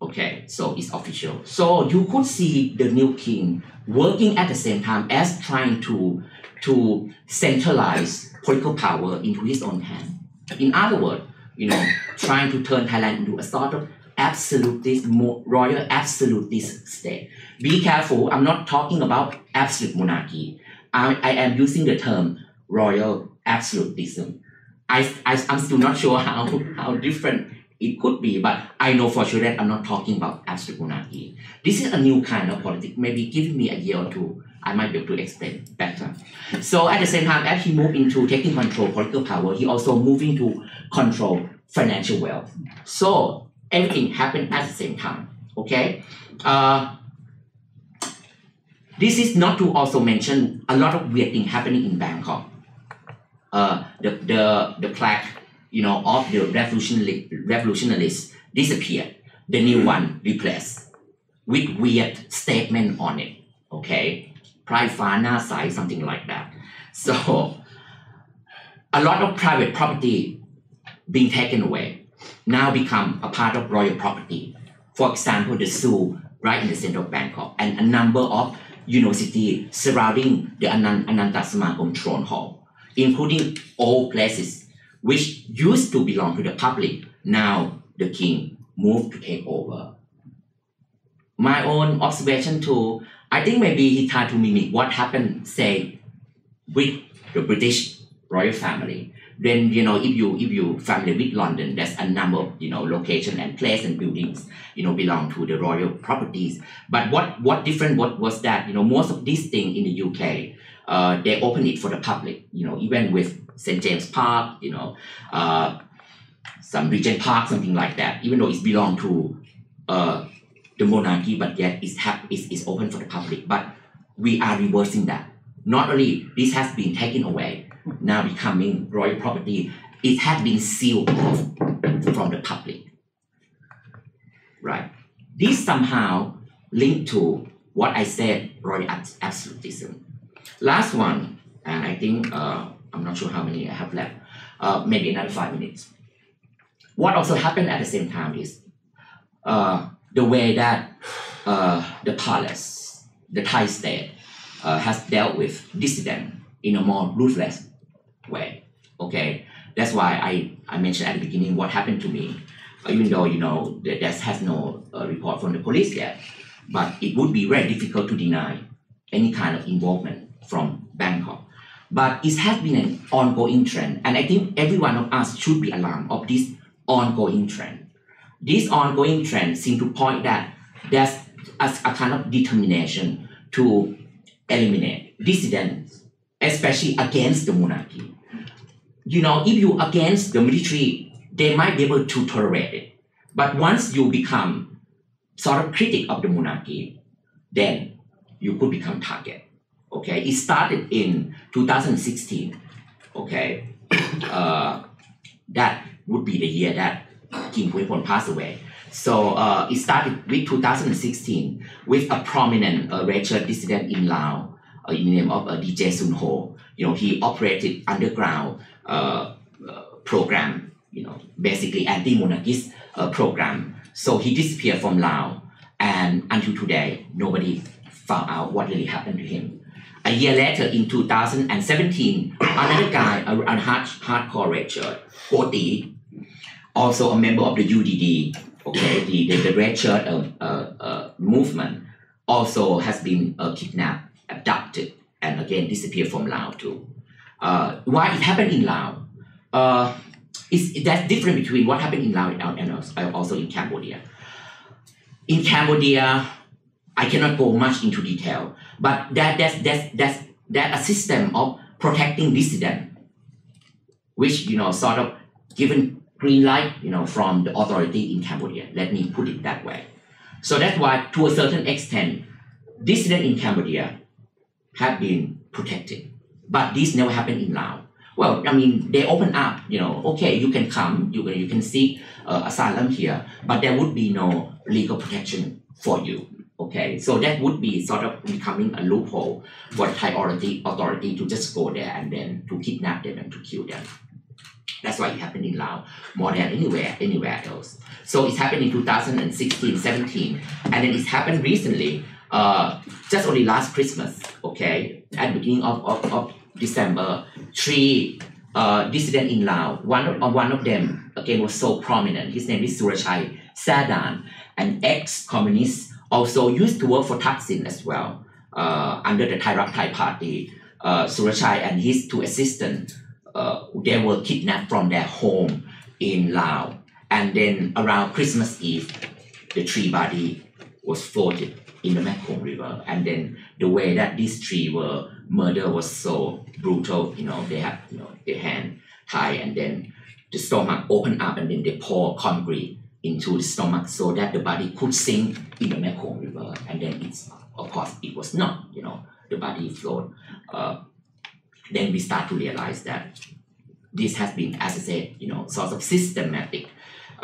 Okay, so it's official. So you could see the new king working at the same time as trying to, to centralize political power into his own hand. In other words, you know, trying to turn Thailand into a sort of absolutist, royal absolutist state. Be careful, I'm not talking about absolute monarchy. I, I am using the term royal absolutism. I, I, I'm still not sure how, how different it could be, but I know for sure that I'm not talking about absolute monarchy. This is a new kind of politics. Maybe give me a year or two, I might be able to explain better. So at the same time, as he moved into taking control of political power, he also moved into control financial wealth. So everything happened at the same time, okay? Uh, this is not to also mention a lot of weird things happening in Bangkok. Uh, the, the, the plaque, you know, of the revolutionary, revolutionists disappeared. The new one replaced with weird statement on it, okay? Private side, something like that. So a lot of private property being taken away now become a part of royal property. for example, the zoo right in the center of Bangkok, and a number of universities surrounding the Anantasamakom Throne Hall, including all places which used to belong to the public. Now the king moved to take over. My own observation too, I think maybe he tried to mimic what happened, say, with the British royal family. Then, you know, if you if you familiar with London, there's a number of, you know, location and place and buildings, you know, belong to the royal properties. But what what different what was that, you know, most of these things in the U K, uh, they open it for the public, you know, even with Saint James Park, you know, uh, some Regent Park, something like that, even though it's belong to uh, the monarchy, but yet it's, it's, it's open for the public. But we are reversing that. Not only this has been taken away, now becoming royal property, it had been sealed off from the public, right? This somehow linked to what I said, royal absolutism. Last one, and I think, uh, I'm not sure how many I have left, uh, maybe another five minutes. What also happened at the same time is uh, the way that uh, the palace, the Thai state, uh, has dealt with dissidents in a more ruthless way, okay? That's why I, I mentioned at the beginning what happened to me, even though, you know, there has no uh, report from the police yet, but it would be very difficult to deny any kind of involvement from Bangkok. But it has been an ongoing trend, and I think every one of us should be alarmed of this ongoing trend. This ongoing trend seems to point that there's a, a kind of determination to eliminate dissidents, especially against the monarchy. You know, if you against the military, they might be able to tolerate it. But once you become sort of critic of the monarchy, then you could become target. Okay, it started in two thousand sixteen. Okay, uh, that would be the year that King Bhumibol passed away. So uh, it started with two thousand sixteen with a prominent uh, racial dissident in Laos, Uh, in the name of uh, D J Sun Ho. You know, he operated underground uh, uh, program, you know, basically anti-monarchist uh, program. So he disappeared from Laos, and until today, nobody found out what really happened to him. A year later, in two thousand seventeen, another guy, a, a hard, hardcore redshirt, Koti, also a member of the U D D, okay, the, the, the redshirt uh, uh, uh, movement, also has been uh, kidnapped, abducted, and again disappeared from Laos too. Uh, why it happened in Laos? Uh, is that's different between what happened in Laos and also in Cambodia. In Cambodia, I cannot go much into detail, but that that's that's that's that a system of protecting dissidents, which, you know, sort of given green light, you know, from the authority in Cambodia. Let me put it that way. So that's why, to a certain extent, dissidents in Cambodia have been protected, but this never happened in Laos. Well, I mean, they open up, you know, okay, you can come, you can, you can seek uh, asylum here, but there would be no legal protection for you, okay? So that would be sort of becoming a loophole for the Thai authority, authority to just go there and then to kidnap them and to kill them. That's why it happened in Laos more than anywhere, anywhere else. So it happened in two thousand sixteen, seventeen, and then it happened recently, Uh, just only last Christmas, okay, at the beginning of, of, of December, three uh, dissidents in Laos, one of, one of them, again, was so prominent. His name is Surachai Sadan, an ex-communist, also used to work for Thaksin as well, uh, under the Thai Rak Thai party. Uh, Surachai and his two assistants, uh, they were kidnapped from their home in Laos. And then around Christmas Eve, the three body was floated in the Mekong River, and then the way that these three were murdered was so brutal. You know, they had, you know, their hand tied, and then the stomach opened up, and then they poured concrete into the stomach so that the body could sink in the Mekong River, and then it's, of course, it was not, you know, the body flowed. Uh, then we start to realize that this has been, as I said, you know, sort of systematic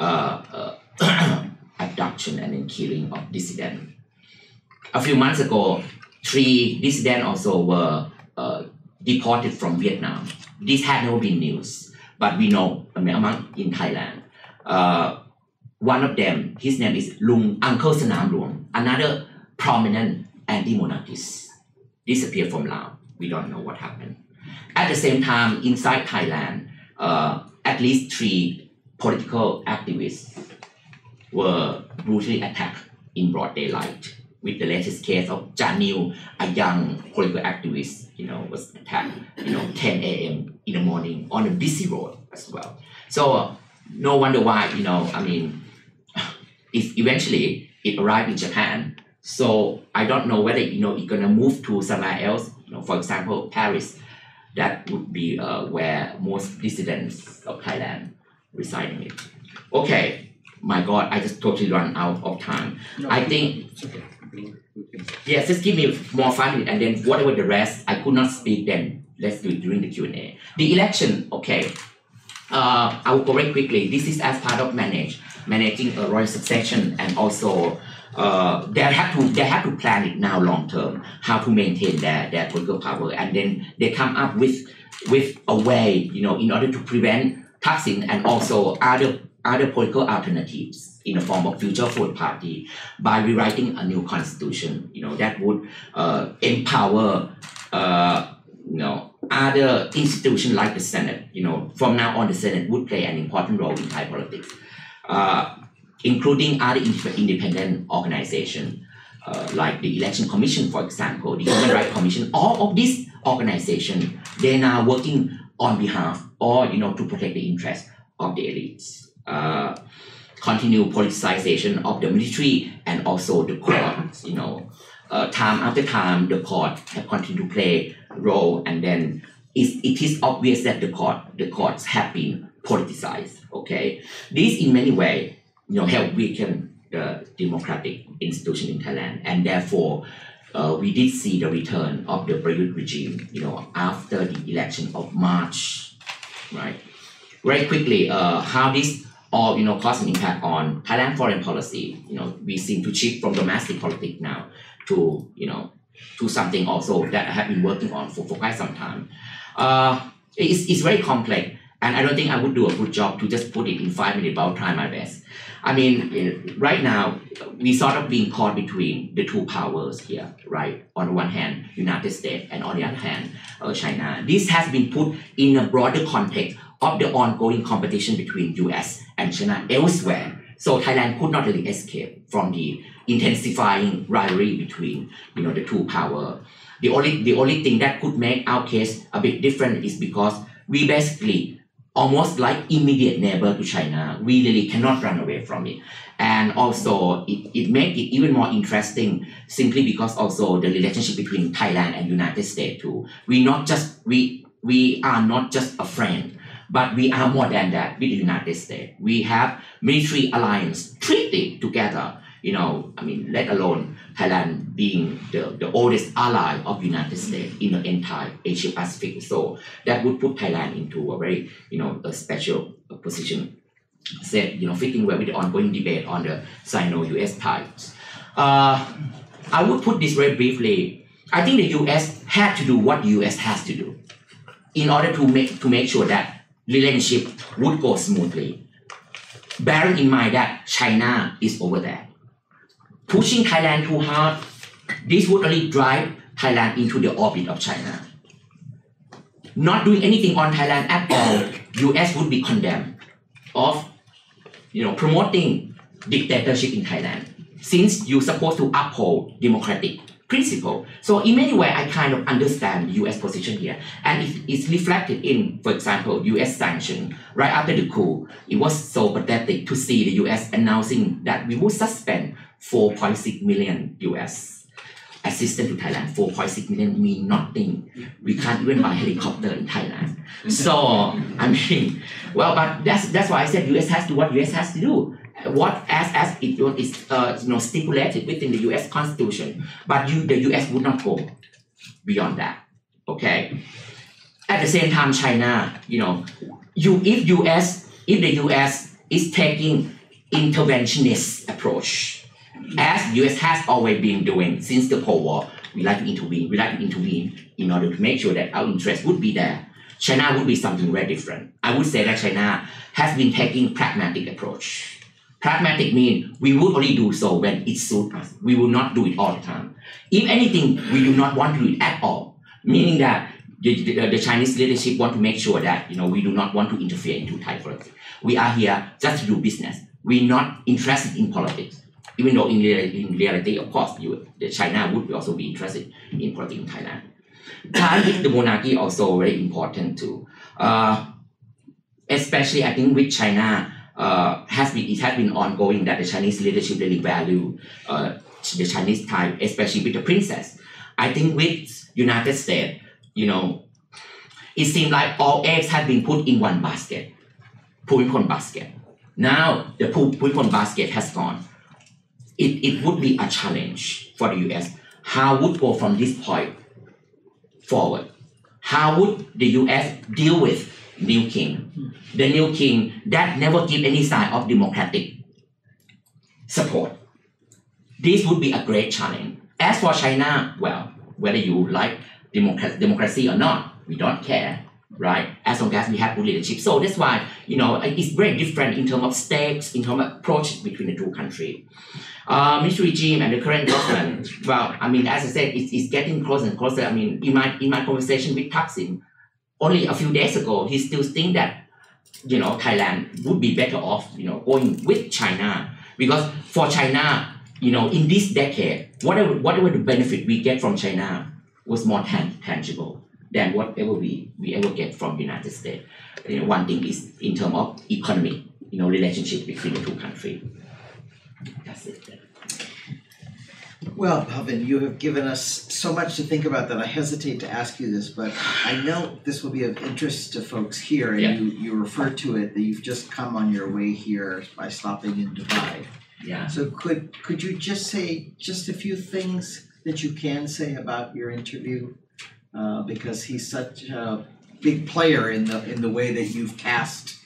uh, uh, abduction and then killing of dissidents. A few months ago, three dissidents also were uh, deported from Vietnam. This had never been news, but we know, I mean, among in Thailand. Uh, One of them, his name is Lung Uncle Sanam Lung, another prominent anti-monarchist, disappeared from Laos. We don't know what happened. At the same time, inside Thailand, uh, at least three political activists were brutally attacked in broad daylight. With the latest case of Janil, a young political activist, you know, was attacked, you know, ten A M in the morning on a busy road as well. So uh, no wonder why, you know, I mean, if eventually it arrived in Japan. So I don't know whether, you know, it's gonna move to somewhere else. You know, for example, Paris. That would be uh, where most dissidents of Thailand reside in. Okay, my God, I just totally run out of time. No, I think, okay. Yes, just give me more five minutes and then whatever the rest, I could not speak then. Let's do it during the Q and A. The election, okay. Uh, I will go very quickly. This is as part of manage, managing a royal succession, and also uh, they have to they have to plan it now long term, how to maintain their, their political power, and then they come up with with a way, you know, in order to prevent Thaksin and also other other political alternatives in the form of future fourth party by rewriting a new constitution, you know, that would uh, empower uh, you know, other institutions like the Senate. You know, from now on the Senate would play an important role in Thai politics, uh, including other independent organizations uh, like the Election Commission, for example, the Human Rights Commission. All of these organizations, they are now working on behalf or, you know, to protect the interests of the elites. Uh, continue politicization of the military and also the courts, you know. Uh, time after time, the court have continued to play a role, and then it, it is obvious that the court, the courts have been politicized. Okay, this in many ways, you know, help weaken the democratic institution in Thailand, and therefore, uh, we did see the return of the Prayut regime, you know, after the election of March, right? Very quickly, uh, how this all, you know, caused an impact on Thailand foreign policy. You know, we seem to shift from domestic politics now to, you know, to something also that I have been working on for, for quite some time. Uh, it's, it's very complex, and I don't think I would do a good job to just put it in five minutes, but I'll try my best. I mean, right now, we sort of being caught between the two powers here, right? On the one hand, United States, and on the other hand, uh, China. This has been put in a broader context of the ongoing competition between U S and China elsewhere. So Thailand could not really escape from the intensifying rivalry between, you know, the two powers. The only, the only thing that could make our case a bit different is because we basically, almost like immediate neighbor to China, we really cannot run away from it. And also, it, it makes it even more interesting simply because also the relationship between Thailand and United States too. We, not just, we, we are not just a friend, but we are more than that with the United States. We have military alliance treaty together, you know, I mean, let alone Thailand being the, the oldest ally of United States in the entire Asia Pacific. So that would put Thailand into a very, you know, a special position, said, you know, fitting well with the ongoing debate on the Sino-U S ties. Uh, I would put this very briefly. I think the U S had to do what the U S has to do in order to make, to make sure that relationship would go smoothly, bearing in mind that China is over there. Pushing Thailand too hard, this would only drive Thailand into the orbit of China. Not doing anything on Thailand at all, U S would be condemned of, you know, promoting dictatorship in Thailand, since you're supposed to uphold democratic principle. So in many ways, I kind of understand the U S position here. And it, it's reflected in, for example, U S sanction. Right after the coup, it was so pathetic to see the U S announcing that we would suspend four point six million U S assistance to Thailand. four point six million mean nothing. We can't even buy a helicopter in Thailand. So, I mean, well, but that's, that's why I said U S has to do what U S has to do. What as as it is uh, you know, stipulated within the U S Constitution, but you, the U S would not go beyond that. Okay. At the same time, China, you know, you if U S if the U S is taking interventionist approach, as U S has always been doing since the Cold War, we like to intervene, we like to intervene in order to make sure that our interests would be there. China would be something very different. I would say that China has been taking pragmatic approach. Pragmatic means we would only do so when it suits us. We will not do it all the time. If anything, we do not want to do it at all, meaning that the, the, the Chinese leadership want to make sure that, you know, we do not want to interfere into Thai politics. We are here just to do business. We're not interested in politics, even though in, in reality, of course, you, China would also be interested in politics in Thailand. Time with the monarchy also very important too. Uh, especially, I think with China, uh, has been, it has been ongoing that the Chinese leadership really value uh, the Chinese Thai, especially with the princess. I think with United States, you know, it seems like all eggs have been put in one basket, Bhumibol basket. Now the Bhumibol basket has gone. It, it would be a challenge for the U S. How would go from this point forward? How would the U S deal with new king? The new king that never give any sign of democratic support. This would be a great challenge. As for China, well, whether you like democracy or not, we don't care, right? As long as we have good leadership. So that's why, you know, it's very different in terms of stakes, in terms of approaches between the two countries. Uh, Mister Regime and the current government, well, I mean, as I said, it's, it's getting closer and closer. I mean, in my, in my conversation with Thaksin, only a few days ago, he still think that, you know, Thailand would be better off, you know, going with China. Because for China, you know, in this decade, whatever, whatever the benefit we get from China was more tan tangible than whatever we, we ever get from the United States. You know, one thing is in terms of economic, you know, relationship between the two countries. That's it. Well, Pavin, you have given us so much to think about that I hesitate to ask you this, but I know this will be of interest to folks here, and yeah. you, you referred to it that you've just come on your way here by stopping in Dubai. Yeah. So could could you just say just a few things that you can say about your interview, uh, because he's such a big player in the in the way that you've cast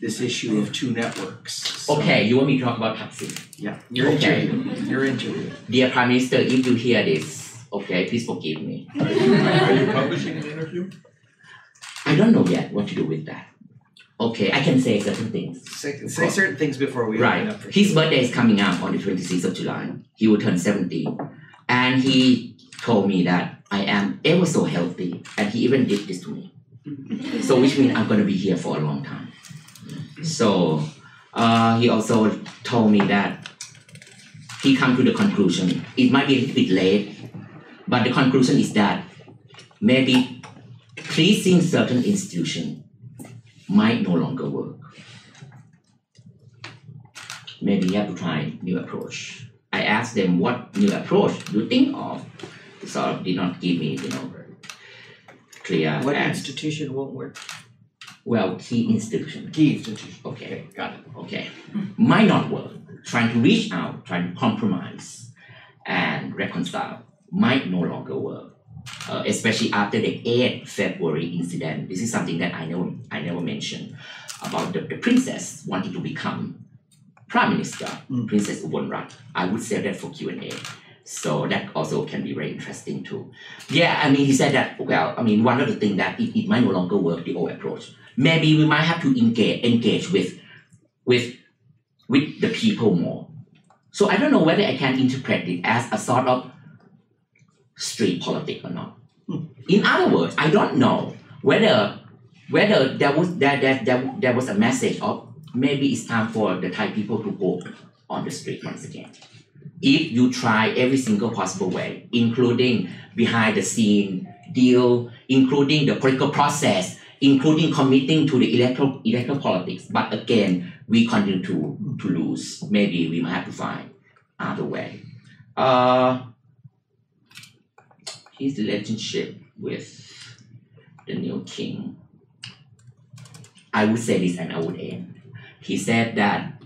this issue of two networks. So, okay, you want me to talk about Thaksin? Yeah, your okay. interview. Your interview. Dear Prime Minister, if you hear this, okay, please forgive me. Are you, are you publishing an interview? I don't know yet what to do with that. Okay, I can say certain things. Say, say certain things before we right. open up for His birthday is coming up on the twenty-sixth of July. He will turn seventy. And he told me that I am ever so healthy. And he even did this to me. So which means I'm going to be here for a long time. So uh, he also told me that he come to the conclusion, it might be a little bit late, but the conclusion is that maybe pleasing certain institutions might no longer work. Maybe you have to try new approach. I asked them, what new approach do you think of? They sort of did not give me, you know, clear. What institution won't work? Well, key institution. Key institution. Okay, got it. Okay. Might not work. Trying to reach out, trying to compromise and reconcile might no longer work. Uh, especially after the eighth of February incident. This is something that I never, I never mentioned about the, the princess wanting to become prime minister, mm. Princess Ubonrat. I would say that for Q and A. So that also can be very interesting too. Yeah, I mean, he said that, well, I mean, one of the things that it, it might no longer work, the old approach. Maybe we might have to engage, engage with, with, with the people more. So I don't know whether I can interpret it as a sort of street politic or not. In other words, I don't know whether, whether there was, there, there, there, there was a message of maybe it's time for the Thai people to go on the street once again. If you try every single possible way, including behind the scene deal, including the political process, including committing to the electoral, electoral politics, but again, we continue to, to lose. Maybe we might have to find another way. Uh, his relationship with the new king, I would say this and I would end. He said that,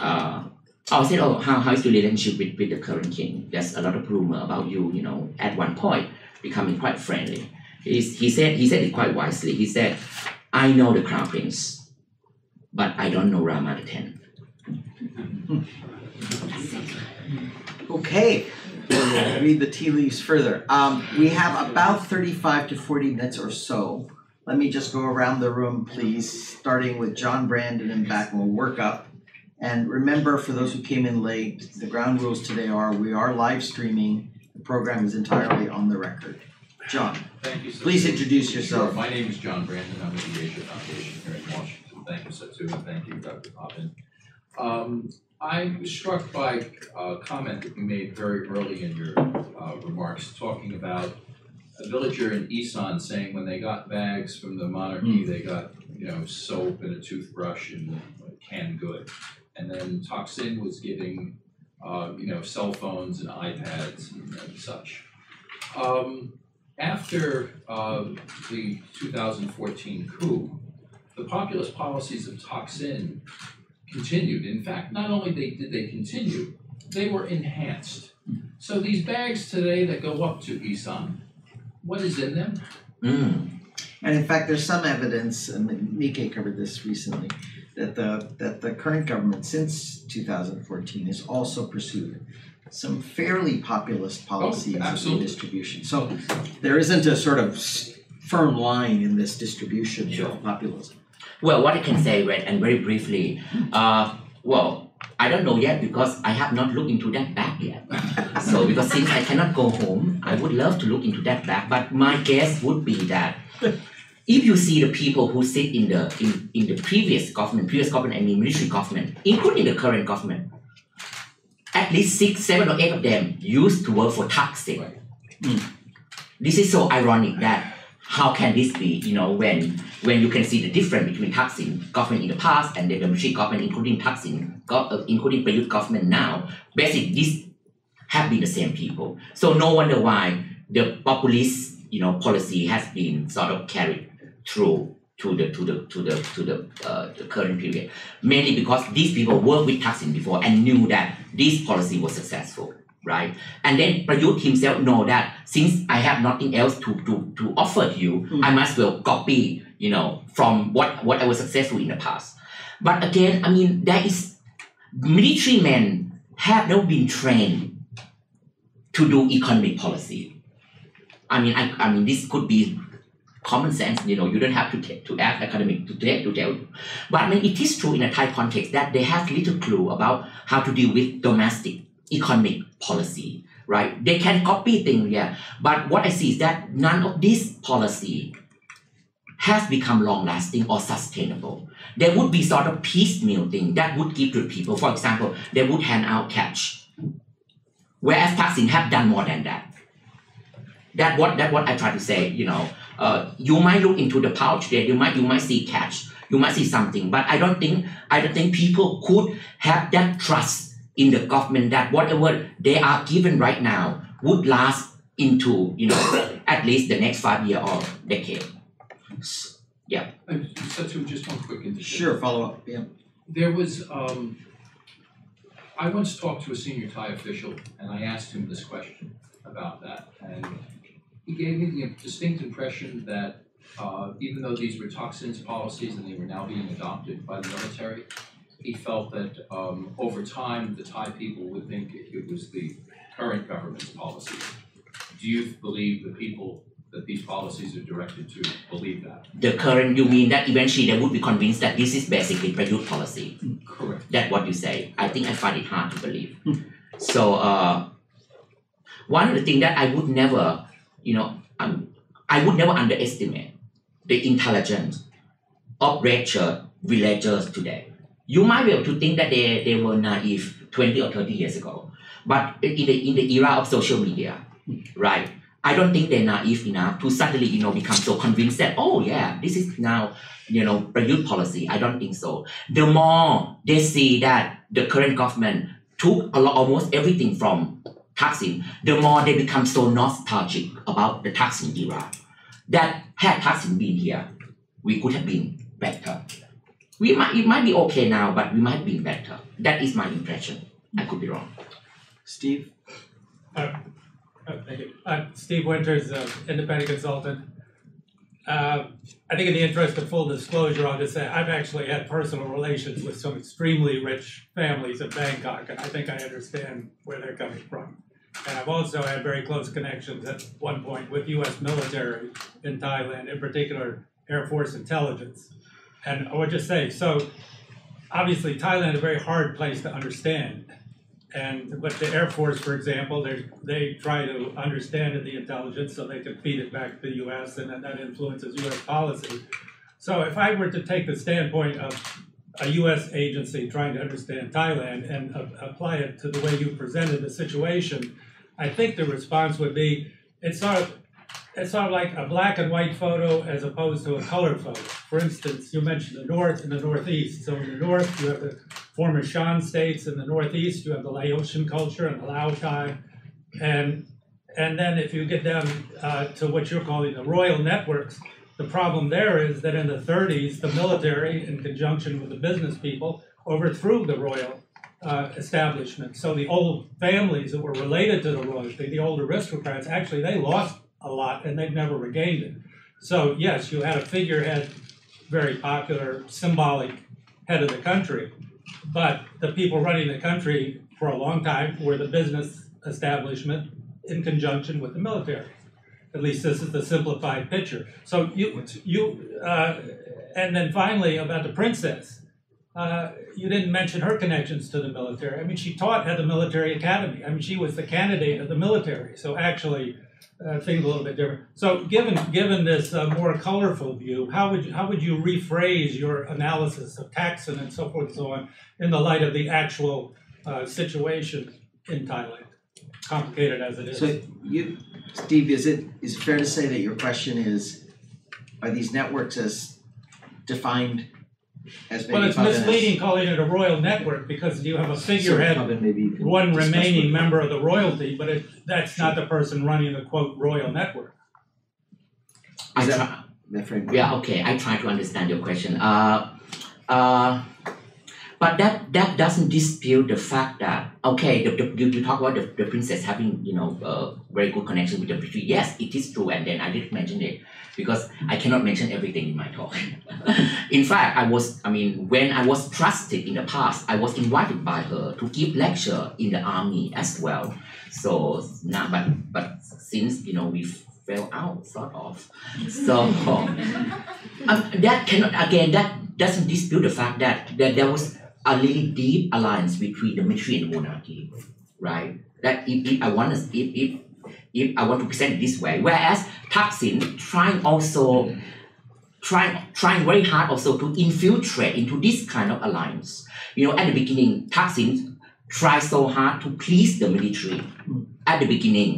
uh, I said, oh, how, how is your relationship with, with the current king? There's a lot of rumor about you, you know, at one point, becoming quite friendly. He's, he said he said it quite wisely. He said, I know the crown prince, but I don't know Rama the tenth. Okay, we'll read the tea leaves further. Um, we have about thirty-five to forty minutes or so. Let me just go around the room, please, starting with John Brandon and back, and we'll work up. And remember, for those who came in late, the ground rules today are we are live streaming. The program is entirely on the record. John, thank you, please introduce yourself. Sure. My name is John Brandon. I'm with the Asia Foundation here in Washington. Thank you, Satu, and thank you, Doctor Pavin. Um, I was struck by a comment that you made very early in your uh, remarks, talking about a villager in Isan saying when they got bags from the monarchy, mm. they got you know soap and a toothbrush and a canned good. And then Thaksin was giving, uh, you know, cell phones and iPads and, and such. Um, after uh, the two thousand fourteen coup, the populist policies of Thaksin continued. In fact, not only they, did they continue, they were enhanced. So these bags today that go up to Isan, what is in them? Mm. And in fact, there's some evidence, and Nikkei covered this recently, that the that the current government since two thousand fourteen has also pursued some fairly populist policies oh, of distribution. So there isn't a sort of firm line in this distribution sure. of populism. Well, what I can say, right, and very briefly, uh, well, I don't know yet because I have not looked into that bag yet. So because since I cannot go home, I would love to look into that bag, but my guess would be that if you see the people who sit in the in, in the previous government, previous government, I mean military government, including the current government, at least six, seven, or eight of them used to work for Thaksin. Right. Mm. This is so ironic that how can this be? You know, when when you can see the difference between Thaksin government in the past and the military government, including Thaksin, go, uh, including Prayut government now, basically these have been the same people. So no wonder why the populist, you know, policy has been sort of carried through to the to the to the to the, uh, the current period, mainly because these people worked with Thaksin before and knew that this policy was successful, right? And then Prayut himself know that since I have nothing else to to, to offer to you, mm. I must well copy, you know, from what what I was successful in the past. But again, I mean, there is military men have not been trained to do economic policy. I mean, I I mean this could be common sense, you know, you don't have to to act academic to tell to tell you. But I mean, it is true in a Thai context that they have little clue about how to deal with domestic economic policy, right? They can copy things, yeah. But what I see is that none of this policy has become long-lasting or sustainable. There would be sort of piecemeal thing that would give to people. For example, they would hand out cash, whereas Thaksin have done more than that. That what that what I try to say, you know. Uh, you might look into the pouch there. You might you might see cash. You might see something. But I don't think I don't think people could have that trust in the government that whatever they are given right now would last into you know at least the next five year or decade. So, yeah. Satu, just one quick interjection. Sure. Follow up. Yeah. There was. Um, I once talked to a senior Thai official, and I asked him this question about that, and he gave me the distinct impression that uh, even though these were Thaksin's policies and they were now being adopted by the military, he felt that um, over time the Thai people would think it, it was the current government's policy. Do you believe the people that these policies are directed to believe that? The current, you mean that eventually they would be convinced that this is basically Prayut policy? Correct. That's what you say. I think I find it hard to believe. So uh, one of the things that I would never You know, um, I would never underestimate the intelligence of red shirt villagers today. You might be able to think that they, they were naive twenty or thirty years ago, but in the, in the era of social media, right? I don't think they're naive enough to suddenly, you know, become so convinced that, oh yeah, this is now, you know, Prayut policy. I don't think so. The more they see that the current government took a lot, almost everything from Thaksin, the more they become so nostalgic about the Thaksin era, that had Thaksin been here, we could have been better. We might, it might be okay now, but we might be better. That is my impression. I could be wrong. Steve? Uh, oh, thank you. I'm Steve Winters, uh, independent consultant. Uh, I think in the interest of full disclosure, I'll just say I've actually had personal relations with some extremely rich families in Bangkok, and I think I understand where they're coming from. And I've also had very close connections at one point with U S military in Thailand, in particular Air Force intelligence. And I would just say, so obviously Thailand is a very hard place to understand. And but the Air Force, for example, they they try to understand the intelligence so they can feed it back to the U S, and that, that influences U S policy. So if I were to take the standpoint of a U S agency trying to understand Thailand and uh, apply it to the way you presented the situation, I think the response would be, it's sort of, it's sort of like a black and white photo as opposed to a color photo. For instance, you mentioned the North and the Northeast. So in the North, you have the former Shan states. In the Northeast, you have the Laotian culture and the Lao Thai. And, and then if you get down uh, to what you're calling the royal networks, the problem there is that in the thirties, the military, in conjunction with the business people, overthrew the royal uh, establishment. So the old families that were related to the royalty, the old aristocrats, actually they lost a lot and they've never regained it. So yes, you had a figurehead, very popular, symbolic head of the country, but the people running the country for a long time were the business establishment in conjunction with the military. At least this is the simplified picture. So you, you, uh, and then finally about the princess, uh, you didn't mention her connections to the military. I mean, she taught at the military academy. I mean, she was the candidate of the military. So actually, uh, things a little bit different. So given given this uh, more colorful view, how would you, how would you rephrase your analysis of Thaksin and so forth and so on in the light of the actual uh, situation in Thailand, complicated as it is? So you. Steve, is it is it fair to say that your question is, are these networks as defined as? Well, it's misleading calling it a royal network because you have a figurehead, one remaining member of the royalty, but it, that's not the person running the quote royal network. Is that that frame? Yeah. Okay. I try to understand your question. Uh, uh, But that, that doesn't dispute the fact that, okay, the, the, you, you talk about the, the princess having, you know, uh, very good connection with the country. Yes, it is true, and then I did mention it because I cannot mention everything in my talk. In fact, I was, I mean, when I was trusted in the past, I was invited by her to give lecture in the army as well. So, nah, but, but since, you know, we've fell out, sort of. So, um, that cannot, again, that doesn't dispute the fact that, that there was a really deep alliance between the military and the monarchy, right? That if, if I want to if, if if I want to present it this way, whereas Thaksin trying also trying trying very hard also to infiltrate into this kind of alliance. You know, at the beginning, Thaksin tried so hard to please the military. At the beginning,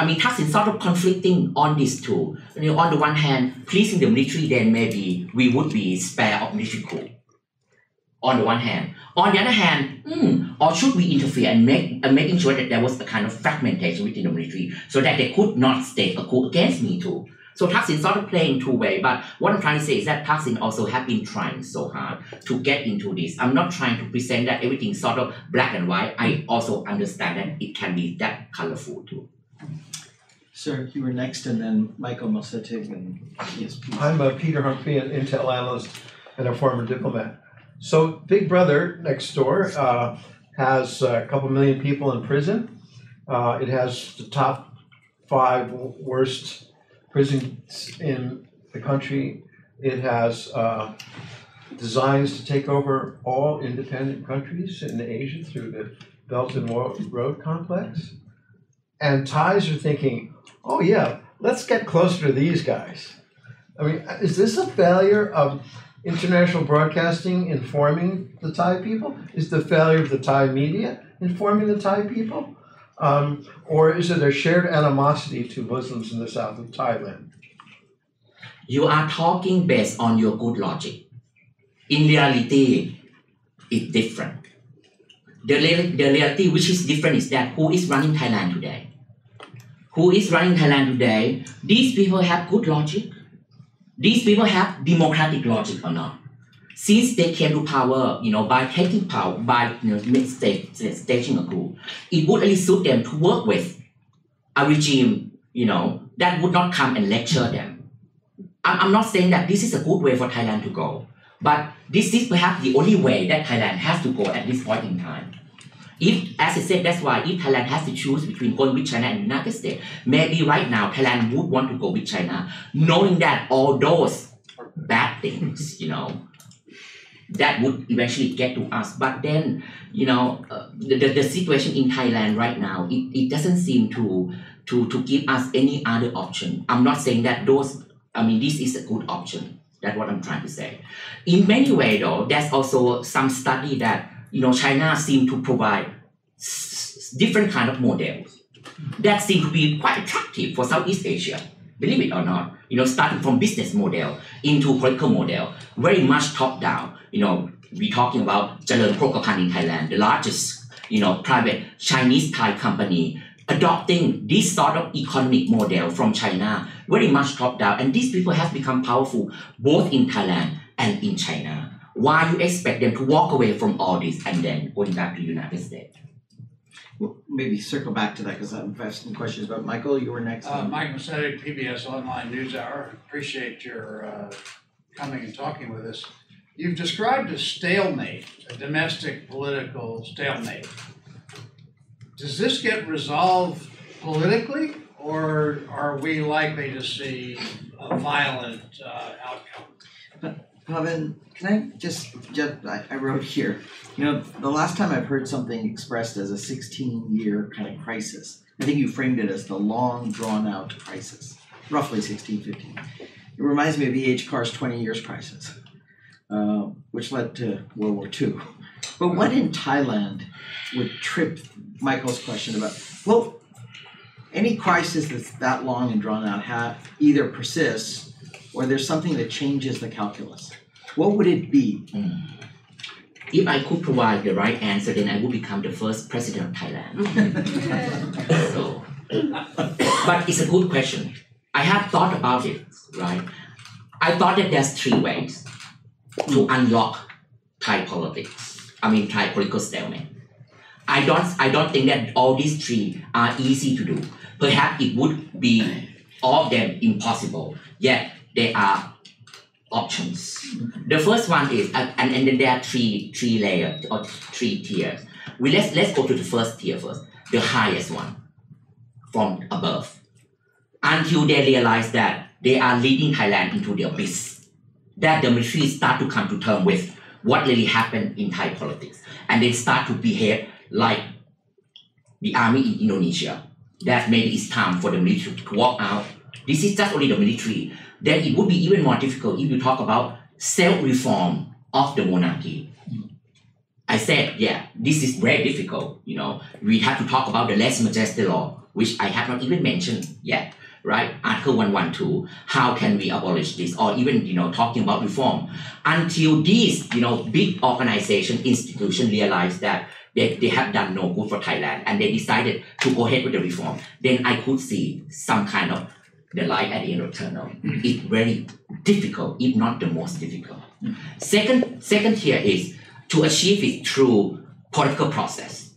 I mean, Thaksin sort of conflicting on these two. You know, on the one hand, pleasing the military, then maybe we would be spared of military coup. On the one hand. On the other hand, mm, or should we interfere and make uh, making sure that there was a kind of fragmentation within the military so that they could not state a coup against me too. So Thaksin sort of playing two ways, but what I'm trying to say is that Thaksin also have been trying so hard to get into this. I'm not trying to present that everything sort of black and white. I also understand that it can be that colorful too. Sir, you were next, and then Michael Mosetig. And yes, please. I'm uh, Peter Humphrey, an intel analyst and a former diplomat. So Big Brother next door uh, has a couple million people in prison. Uh, it has the top five worst prisons in the country. It has uh, designs to take over all independent countries in Asia through the Belt and Road complex. And Thais are thinking, oh yeah, let's get closer to these guys. I mean, is this a failure of international broadcasting informing the Thai people? Is the failure of the Thai media informing the Thai people? Um, or is it a shared animosity to Muslims in the south of Thailand? You are talking based on your good logic. In reality, it's different. The, the reality which is different is that who is running Thailand today? Who is running Thailand today? These people have good logic. These people have democratic logic or not. Since they came to power, you know, by taking power, by you know, st st staging a coup, it would at least suit them to work with a regime, you know, that would not come and lecture them. I'm, I'm not saying that this is a good way for Thailand to go, but this is perhaps the only way that Thailand has to go at this point in time. If, as I said, that's why if Thailand has to choose between going with China and the United States, maybe right now Thailand would want to go with China, knowing that all those bad things, you know, that would eventually get to us. But then, you know, uh, the, the situation in Thailand right now, it, it doesn't seem to, to, to give us any other option. I'm not saying that those, I mean, this is a good option. That's what I'm trying to say. In many ways, though, there's also some study that, you know, China seems to provide different kind of models that seem to be quite attractive for Southeast Asia, believe it or not. You know, starting from business model into political model, very much top down. You know, we're talking about Jalan Prokophan in Thailand, the largest, you know, private Chinese-Thai company, adopting this sort of economic model from China, very much top down. And these people have become powerful both in Thailand and in China. Why you expect them to walk away from all this and then going back to the United States? Well, maybe circle back to that because I'm asking questions about Michael. You were next. Uh, Mike Massetti, P B S Online News Hour. Appreciate your uh, coming and talking with us. You've described a stalemate, a domestic political stalemate. Does this get resolved politically, or are we likely to see a violent uh, outcome? But Pavin, can I just, just I, I wrote here, you know, the last time I've heard something expressed as a sixteen year kind of crisis, I think you framed it as the long drawn out crisis, roughly sixteen, fifteen. It reminds me of E H Carr's twenty years crisis, uh, which led to World War Two. But what in Thailand would trip Michael's question about, well, any crisis that's that long and drawn out ha either persists or there's something that changes the calculus. What would it be? Mm. If I could provide the right answer, then I would become the first president of Thailand. So, but it's a good question. I have thought about it, right? I thought that there's three ways to unlock Thai politics. I mean, Thai political stalemate. I don't, I don't think that all these three are easy to do. Perhaps it would be all of them impossible, yet there are options. The first one is, and, and then there are three, three layers or three tiers. We, let's, let's go to the first tier first, the highest one from above, until they realize that they are leading Thailand into the abyss, that the military start to come to terms with what really happened in Thai politics, and they start to behave like the army in Indonesia, that maybe it's time for the military to walk out. This is just only the military. Then it would be even more difficult if you talk about self-reform of the monarchy. I said, yeah, this is very difficult. You know, we have to talk about the Lese Majeste Law, which I have not even mentioned yet, right? Article one one two, how can we abolish this? Or even, you know, talking about reform. Until these, you know, big organization, institution realize that They, they have done no good for Thailand, and they decided to go ahead with the reform, then I could see some kind of the light at the end of the tunnel. It's very difficult, if not the most difficult. Second, second tier is to achieve it through political process,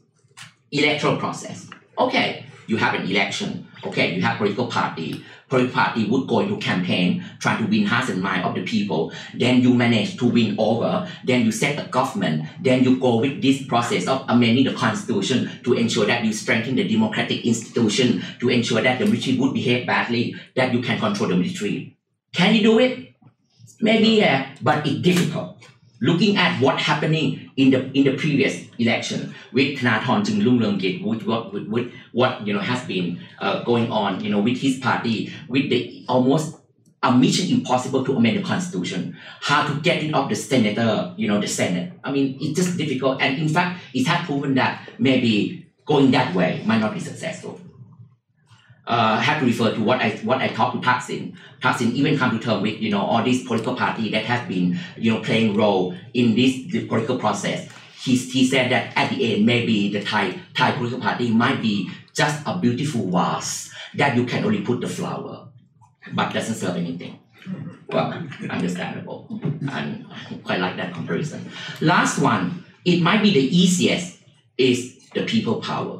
electoral process. Okay, you have an election. Okay, you have political party. Political party would go into campaign, try to win hearts and minds of the people. Then you manage to win over. Then you set a government. Then you go with this process of amending the constitution to ensure that you strengthen the democratic institution, to ensure that the military would behave badly, that you can control the military. Can you do it? Maybe, yeah, but it's difficult. Looking at what's happening in the in the previous election with Thanathorn Jingluck, with what with, with what you know has been uh, going on, you know, with his party, with the almost a mission impossible to amend the constitution, how to get rid of the senator, you know, the Senate. I mean, it's just difficult, and in fact, it has proven that maybe going that way might not be successful. Uh, I have to refer to what I what I talked to Thaksin. Thaksin even come to terms with, you know, all these political parties that have been, you know, playing role in this the political process. He, he said that at the end, maybe the Thai Thai political party might be just a beautiful vase that you can only put the flower, but doesn't serve anything. Well, understandable. And I quite like that comparison. Last one, it might be the easiest, is the people power.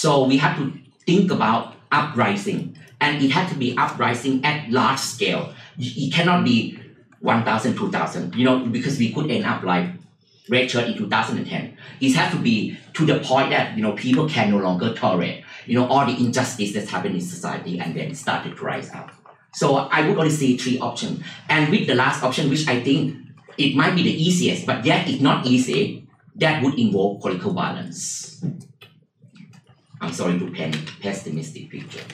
So we have to think about uprising, and it had to be uprising at large scale. It cannot be one thousand, two thousand, you know, because we could end up like Red Shirt in two thousand ten. It has to be to the point that, you know, people can no longer tolerate, you know, all the injustice that's happened in society, and then started to rise up. So I would only see three options. And with the last option, which I think it might be the easiest, but yet it's not easy. That would involve political violence. I'm sorry to paint a pessimistic picture.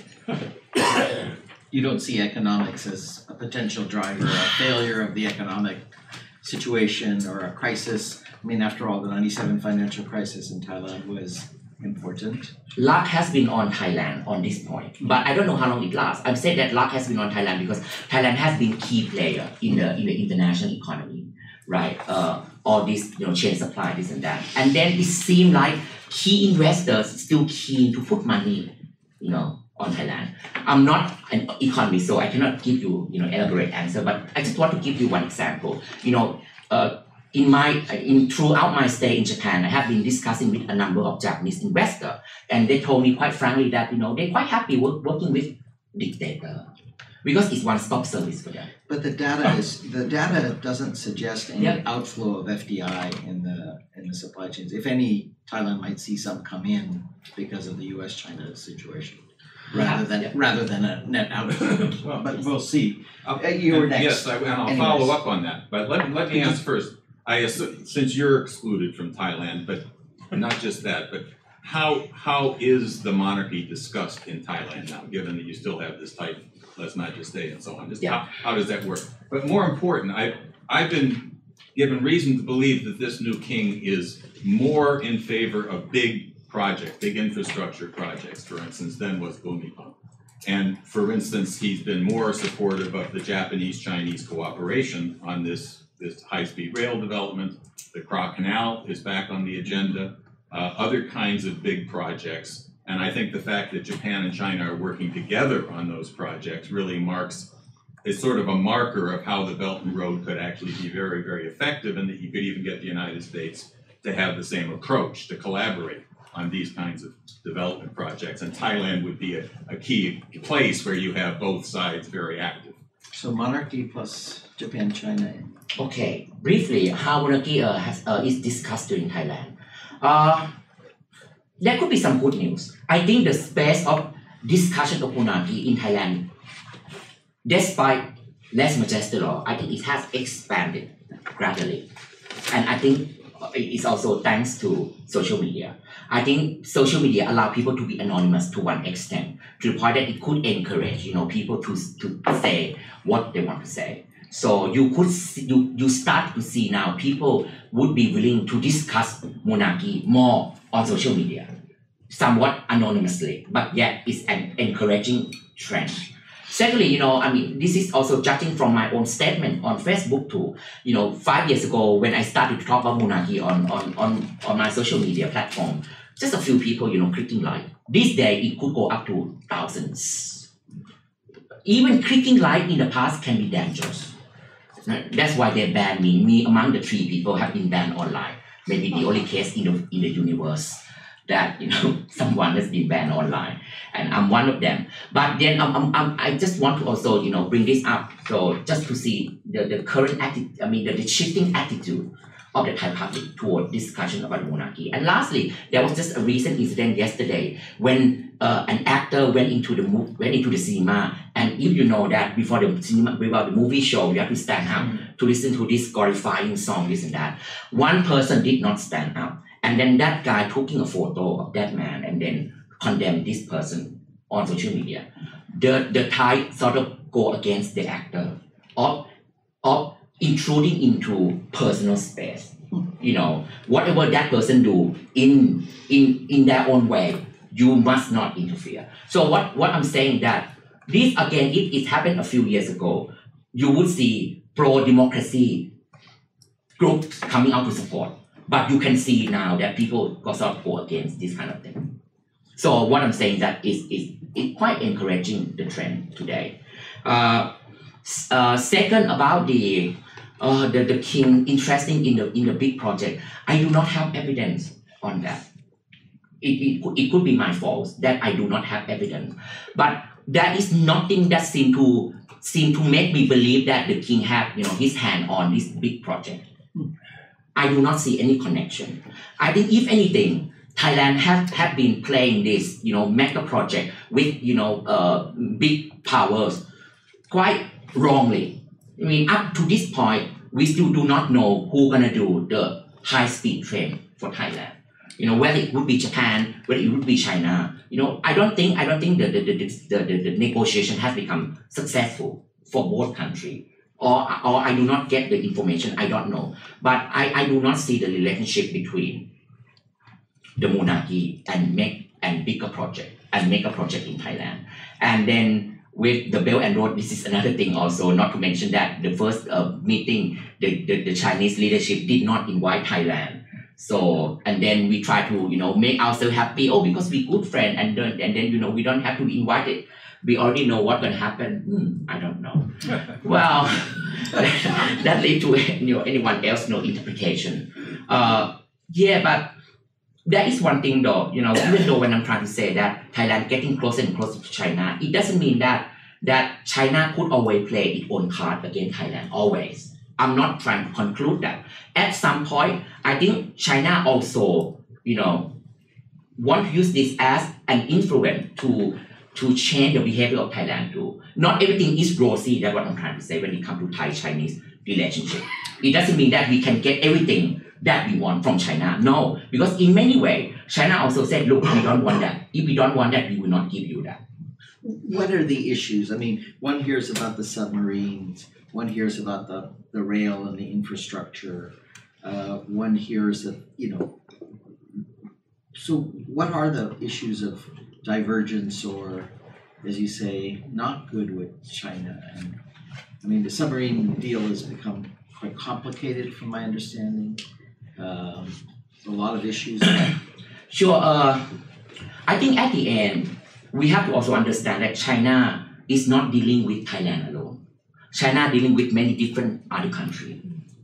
You don't see economics as a potential driver, a failure of the economic situation or a crisis. I mean, after all, the ninety-seven financial crisis in Thailand was important. Luck has been on Thailand on this point, but I don't know how long it lasts. I've said that luck has been on Thailand because Thailand has been key player in the, in the international economy, right? Uh, all this, you know, chain supply, this and that. And then it seemed like key investors still keen to put money, you know, on Thailand. I'm not an economist, so I cannot give you, you know, elaborate answer, but I just want to give you one example. You know, uh, in my, in throughout my stay in Japan, I have been discussing with a number of Japanese investors, and they told me quite frankly that, you know, they're quite happy work, working with dictator because it's one-stop service for them. But the data is the data doesn't suggest any yep. outflow of F D I in the in the supply chains. If any, Thailand might see some come in because of the U S China situation. Rather than, yeah. rather than a net outflow. Well, but we'll see. Okay, you were next. Yes, I, and I'll Anyways. follow up on that. But let, let me ask first, I assume, since you're excluded from Thailand, but not just that, but how how is the monarchy discussed in Thailand now, given that you still have this type, let's not just stay and so on. Just yeah. how, how does that work? But more important, I've, I've been given reason to believe that this new king is more in favor of big projects, big infrastructure projects, for instance, than was Bhumibol. And for instance, he's been more supportive of the Japanese-Chinese cooperation on this, this high-speed rail development. The Kra Canal is back on the agenda, uh, other kinds of big projects. And I think the fact that Japan and China are working together on those projects really marks, it's sort of a marker of how the Belt and Road could actually be very, very effective, and that you could even get the United States to have the same approach, to collaborate on these kinds of development projects. And Thailand would be a, a key place where you have both sides very active. So monarchy plus Japan, China. Okay, briefly, how monarchy uh, has, uh, is discussed during Thailand. Uh, there could be some good news. I think the space of discussion of monarchy in Thailand, despite less majestic law, I think it has expanded gradually. And I think it's also thanks to social media. I think social media allow people to be anonymous to one extent, to the point that it could encourage, you know, people to to say what they want to say. So you could see, you you start to see now people would be willing to discuss monarchy more on social media, somewhat anonymously, but yet it's an encouraging trend. Secondly, you know, I mean, this is also judging from my own statement on Facebook too. You know, five years ago when I started to talk about monarchy on, on, on, on my social media platform, just a few people, you know, clicking like. This day, it could go up to thousands. Even clicking like in the past can be dangerous. That's why they banned me. Me, among the three people, have been banned online. Maybe the only case in the, in the universe that, you know, someone has been banned online, and I'm one of them. But then I'm, I'm, I'm, I just want to also, you know, bring this up, so just to see the, the current attitude, I mean, the, the shifting attitude of the Thai public toward discussion about monarchy. And lastly, there was just a recent incident yesterday when uh, an actor went into the went into the cinema, and if you know that before the cinema, before the movie show, you have to stand up mm. to listen to this glorifying song, this and that. One person did not stand up. And then that guy taking a photo of that man and then condemned this person on social media. The, the Thai sort of go against the actor of, of intruding into personal space. You know, whatever that person do in, in, in their own way, you must not interfere. So what, what I'm saying that this, again, if it happened a few years ago, you would see pro-democracy groups coming out to support. But you can see now that people got sort of go against this kind of thing. So what I'm saying that is is it's quite encouraging the trend today. Uh, uh, second, about the uh, the the king interesting in the in the big project, I do not have evidence on that. It it could, it could be my fault that I do not have evidence, but there is nothing that seem to seem to make me believe that the king had, you know, his hand on this big project. I do not see any connection. I think if anything, Thailand have, have been playing this, you know, mega project with, you know, uh, big powers quite wrongly. I mean, up to this point, we still do not know who's going to do the high-speed train for Thailand. You know, whether it would be Japan, whether it would be China. You know, I don't think I don't think the the the, the, the, the negotiation has become successful for both countries. Or, or I do not get the information, I don't know. But I, I do not see the relationship between the monarchy and make and bigger project and mega project in Thailand. And then with the Belt and Road, this is another thing also, not to mention that the first uh, meeting, the, the, the Chinese leadership did not invite Thailand. So, and then we try to, you know, make ourselves happy, oh, because we're good friends, and then, and then, you know, we don't have to be invited. We already know what's going to happen. Hmm, I don't know. Well, that leads to, you know, anyone else, no interpretation. Uh, yeah, but that is one thing though, you know, even though when I'm trying to say that Thailand getting closer and closer to China, it doesn't mean that, that China could always play its own card against Thailand, always. I'm not trying to conclude that. At some point, I think China also, you know, want to use this as an influence to, to change the behavior of Thailand too. Not everything is rosy, that's what I'm trying to say when it comes to Thai-Chinese relationship. It doesn't mean that we can get everything that we want from China, no. Because in many ways, China also said, look, we don't want that. If we don't want that, we will not give you that. What are the issues? I mean, one hears about the submarines, one hears about the, the rail and the infrastructure. Uh, one hears that, you know, so what are the issues of divergence or, as you say, not good with China? And I mean, the submarine deal has become quite complicated from my understanding. Um, a lot of issues. Sure. Uh, I think at the end, we have to also understand that China is not dealing with Thailand alone. China dealing with many different other countries,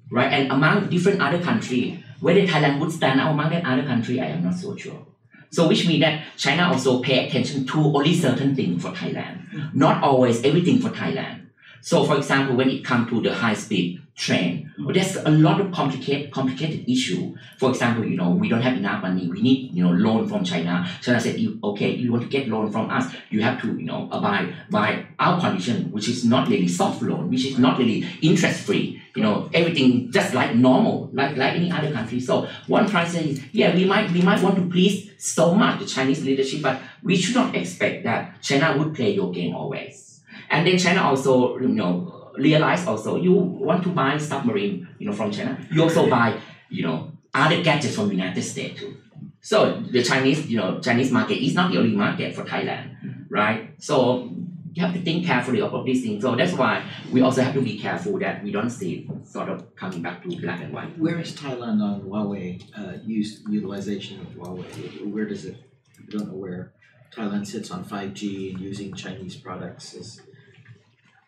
right? And among different other countries, whether Thailand would stand out among that other country, I am not so sure. So which means that China also pay attention to only certain things for Thailand, not always everything for Thailand. So for example, when it comes to the high-speed train, there's a lot of complicated, complicated issue. For example, you know, we don't have enough money. We need, you know, loan from China. China said, okay, you want to get loan from us, you have to, you know, abide by our condition, which is not really soft loan, which is not really interest-free. You know, everything just like normal, like like any other country. So one price is, yeah, we might we might want to please so much the Chinese leadership, but we should not expect that China would play your game always. And then China also, you know, realized also you want to buy submarine, you know, from China. You also buy, you know, other gadgets from the United States too. So the Chinese, you know, Chinese market is not the only market for Thailand, right? So you have to think carefully about these things. So that's why we also have to be careful that we don't see it sort of coming back to black and white. Where is Thailand on Huawei uh, use utilization of Huawei? Where does it? I don't know where Thailand sits on five G and using Chinese products is.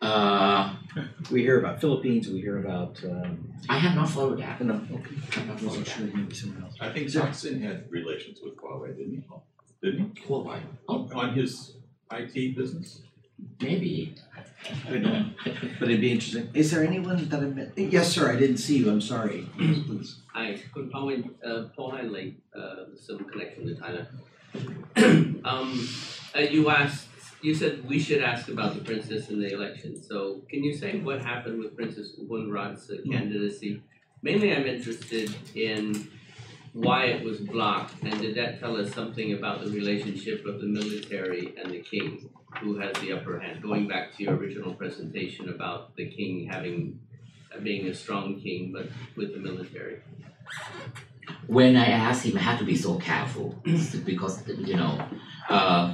Uh, we hear about Philippines, we hear about... Um, I have not followed that. No, okay. I'm not followed sure that. Maybe someone else. I think Thaksin had relations with Huawei, didn't he? Didn't he? Huawei. Oh. On his I T business? Maybe. I don't know. But it'd be interesting. Is there anyone that I met? Yes, sir, I didn't see you. I'm sorry. Please. I could probably uh, probably uh, some connection to Thailand. um, uh, you asked You said we should ask about the princess in the election. So can you say what happened with Princess Woonrat's candidacy? Mainly I'm interested in why it was blocked, and did that tell us something about the relationship of the military and the king, who has the upper hand? Going back to your original presentation about the king having uh, being a strong king, but with the military. When I asked him, I had to be so careful because, you know, uh,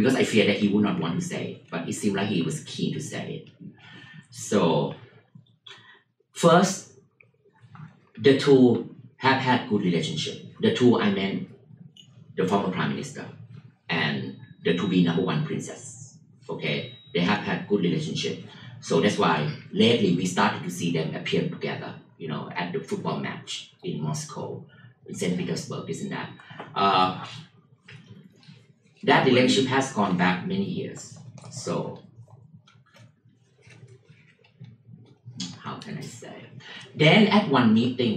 because I fear that he would not want to say it, but it seemed like he was keen to say it. So, first, the two have had good relationship. The two, I meant the former prime minister and the to-be number one princess, okay? They have had good relationship. So that's why lately we started to see them appear together, you know, at the football match in Moscow, in Saint Petersburg, isn't that? Uh, That relationship has gone back many years. So, how can I say? Then at one meeting,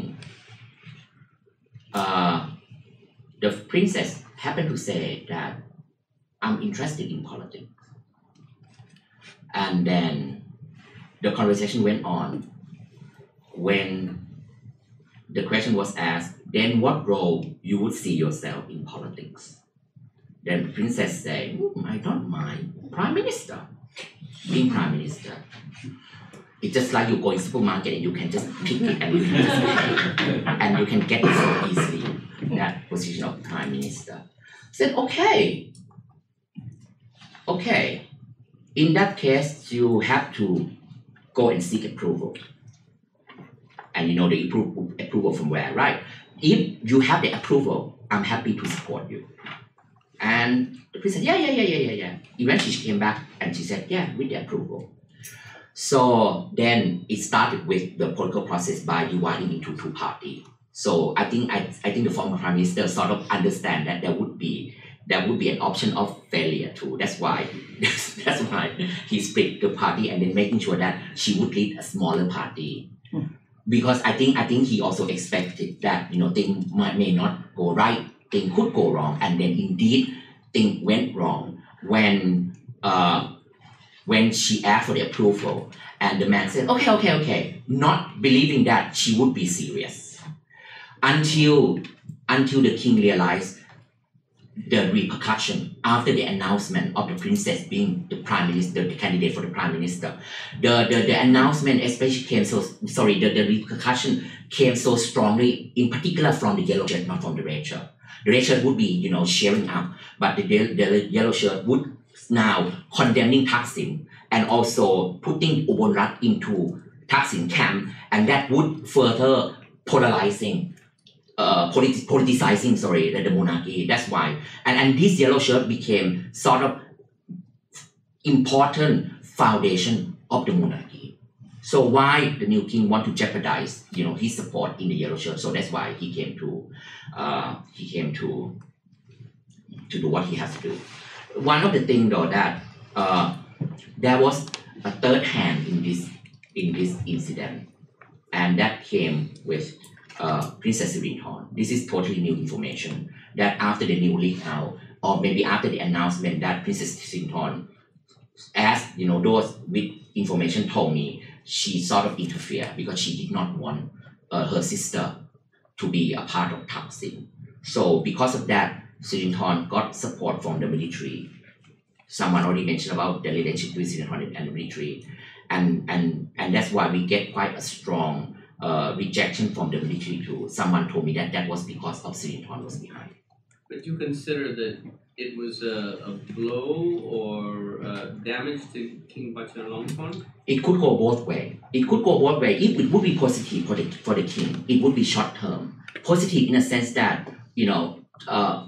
uh, the princess happened to say that I'm interested in politics. And then the conversation went on. when the question was asked, then what role you would see yourself in politics? Then Princess said, mm, I don't mind. Prime Minister. Being Prime Minister. It's just like you go in supermarket and you can just pick it and you can, just pick it, and you can get it so easily. That position of Prime Minister. Said, okay. Okay. In that case, you have to go and seek approval. And you know the approval, approval from where, right? If you have the approval, I'm happy to support you. And the princess said, yeah, yeah, yeah, yeah, yeah, yeah. Eventually she came back and she said, yeah, with the approval. So then it started with the political process by dividing into two parties. So I think I, I think the former Prime Minister sort of understand that there would be there would be an option of failure too. That's why that's, that's why he split the party and then making sure that she would lead a smaller party. Hmm. Because I think I think he also expected that, you know, things might may not go right, things could go wrong, and then indeed things went wrong when uh, when she asked for the approval and the man said, okay, okay, okay, not believing that she would be serious. Until, until the king realized the repercussion after the announcement of the princess being the prime minister, the candidate for the prime minister, the the, the announcement especially came so sorry the, the repercussion came so strongly, in particular from the yellow shirt, not from the red shirt. The red shirt would be, you know, sharing up, but the, the, the yellow shirt would now condemning Thaksin and also putting Ubonrat into Thaksin camp, and that would further polarizing. Uh, politi politicizing, sorry, the, the monarchy. That's why, and and this yellow shirt became sort of important foundation of the monarchy. So why the new king want to jeopardize, you know, his support in the yellow shirt? So that's why he came to, uh, he came to, to do what he has to do. One of the things though that uh, there was a third hand in this in this incident, and that came with. Uh, Princess Sirindhorn. This is totally new information that after the new leak out, or maybe after the announcement that Princess Sirindhorn, as you know, those with information told me, she sort of interfered because she did not want uh, her sister to be a part of Thaksin. So because of that, Sirindhorn got support from the military. Someone already mentioned about the relationship between Sirindhorn and the military, and and and that's why we get quite a strong. Uh, rejection from the military too. Someone told me that that was because of Sirindhorn was behind. But you consider that it was a, a blow or a damage to King Vajiralongkorn? It could go both ways. It could go both ways. It, it would be positive for the, for the king. It would be short term. Positive in a sense that, you know, uh,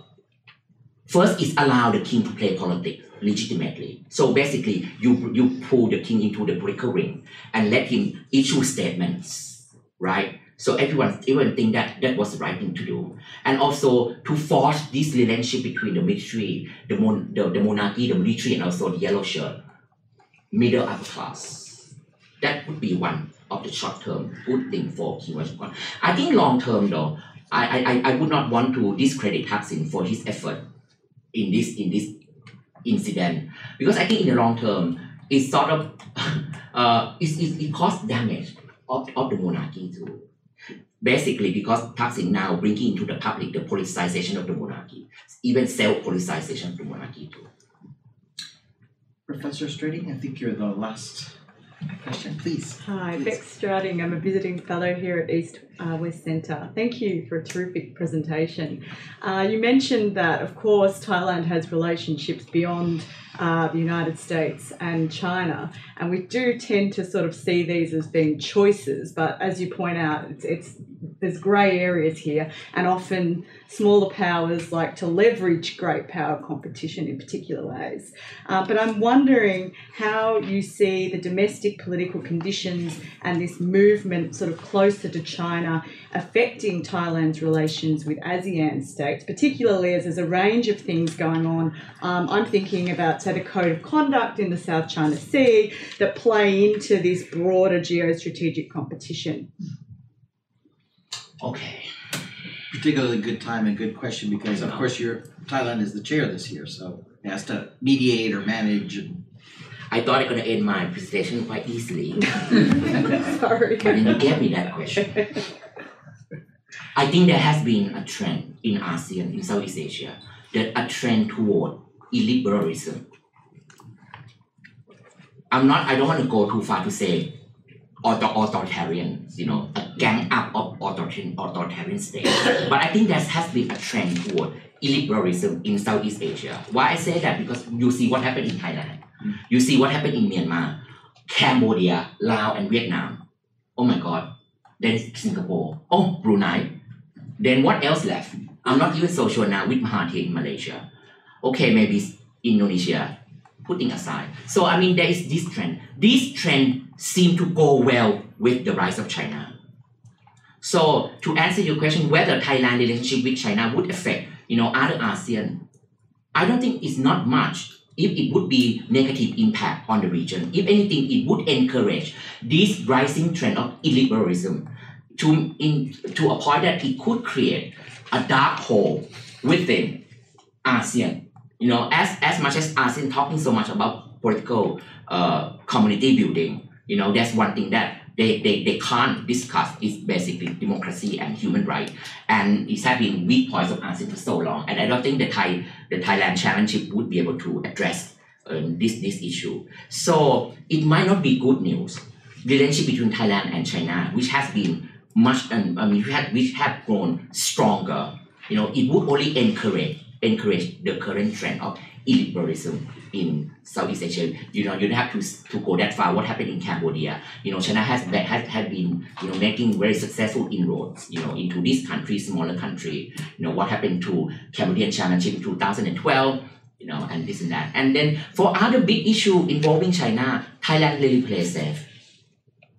first it's allow the king to play politics legitimately. So basically you, you pull the king into the political ring and let him issue statements. Right, so everyone even think that that was the right thing to do, and also to force this relationship between the military, the mon the, the monarchy, the military, and also the yellow shirt, middle upper class. That would be one of the short term good thing for King Vajiralongkorn. I think long term though, I I I would not want to discredit Thaksin for his effort in this in this incident, because I think in the long term it sort of uh it it, it caused damage. Of, of the monarchy too. Basically, because Thaksin now bringing into the public the politicization of the monarchy, even self-politicization of the monarchy too. Professor Strading, I think you're the last question, please. Hi, Beck Strading. I'm a visiting fellow here at East-West uh, Center. Thank you for a terrific presentation. Uh, you mentioned that, of course, Thailand has relationships beyond Uh, the United States and China, and we do tend to sort of see these as being choices, but as you point out, it's, it's there's grey areas here, and often smaller powers like to leverage great power competition in particular ways. Uh, but I'm wondering how you see the domestic political conditions and this movement sort of closer to China affecting Thailand's relations with ASEAN states, particularly as there's a range of things going on. Um, I'm thinking about say the code of conduct in the South China Sea that play into this broader geostrategic competition. Okay. Particularly good time and good question because, of course, you're, Thailand is the chair this year, so it has to mediate or manage. And I thought I could end my presentation quite easily. Sorry. But then you gave me that question. I think there has been a trend in ASEAN, in Southeast Asia, that a trend toward illiberalism. I'm not, I don't want to go too far to say author, authoritarian, you know, a gang up of authoritarian, authoritarian states. But I think there has been a trend toward illiberalism in Southeast Asia. Why I say that? Because you see what happened in Thailand. You see what happened in Myanmar, Cambodia, Laos, and Vietnam. Oh my God. Then Singapore. Oh, Brunei. Then what else left? I'm not even so sure now with Mahathir in Malaysia. Okay, maybe Indonesia. Putting aside. So, I mean, there is this trend. This trend seems to go well with the rise of China. So, to answer your question, whether Thailand's relationship with China would affect, you know, other ASEAN, I don't think it's not much. If it would be negative impact on the region, if anything, it would encourage this rising trend of illiberalism to, in, to a point that it could create a dark hole within ASEAN. You know, as, as much as ASEAN talking so much about political uh, community building, you know, that's one thing that they, they, they can't discuss is basically democracy and human rights. And it's having weak points of ASEAN for so long. And I don't think the Thai, the Thailand chairmanship would be able to address um, this, this issue. So it might not be good news. The relationship between Thailand and China, which has been much, um, I mean, which have grown stronger, you know, it would only encourage encourage the current trend of illiberalism in Southeast Asia. You know, you don't have to, to go that far. What happened in Cambodia? You know, China has, has, has been, you know, making very successful inroads, you know, into this country, smaller country. You know, what happened to Cambodian chairmanship in two thousand twelve, you know, and this and that. And then for other big issue involving China, Thailand really plays safe.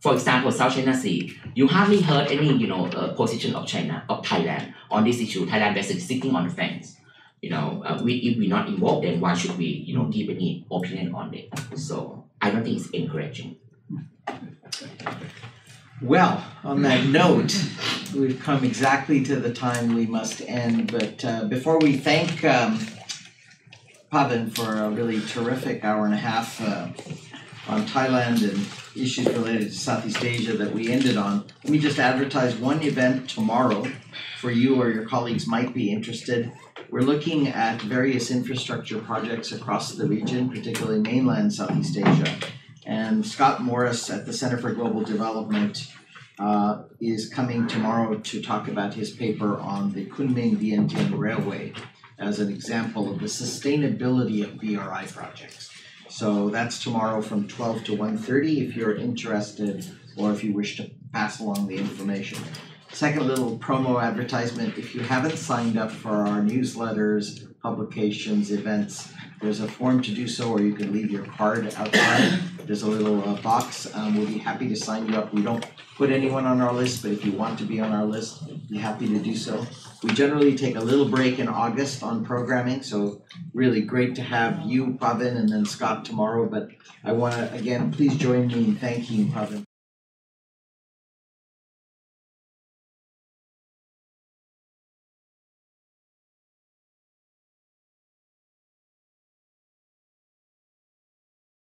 For example, South China Sea, you hardly heard any, you know, uh, position of China, of Thailand on this issue. Thailand basically sitting on the fence. You know, uh, we, if we're not involved, then why should we, you know, give any opinion on it? So I don't think it's encouraging. Well, on that note, we've come exactly to the time we must end. But uh, before we thank um, Pavin for a really terrific hour and a half uh, on Thailand and issues related to Southeast Asia that we ended on, let me just advertise one event tomorrow for you or your colleagues might be interested. We're looking at various infrastructure projects across the region, particularly mainland Southeast Asia. And Scott Morris at the Center for Global Development uh, is coming tomorrow to talk about his paper on the Kunming-Vientiane Railway as an example of the sustainability of B R I projects. So that's tomorrow from twelve to one thirty if you're interested or if you wish to pass along the information. Second little promo advertisement, if you haven't signed up for our newsletters, publications, events, there's a form to do so, or you can leave your card outside. There's a little uh, box. Um, we'll be happy to sign you up. We don't put anyone on our list, but if you want to be on our list, be happy to do so. We generally take a little break in August on programming, so really great to have you, Pavin, and then Scott tomorrow. But I want to, again, please join me in thanking Pavin.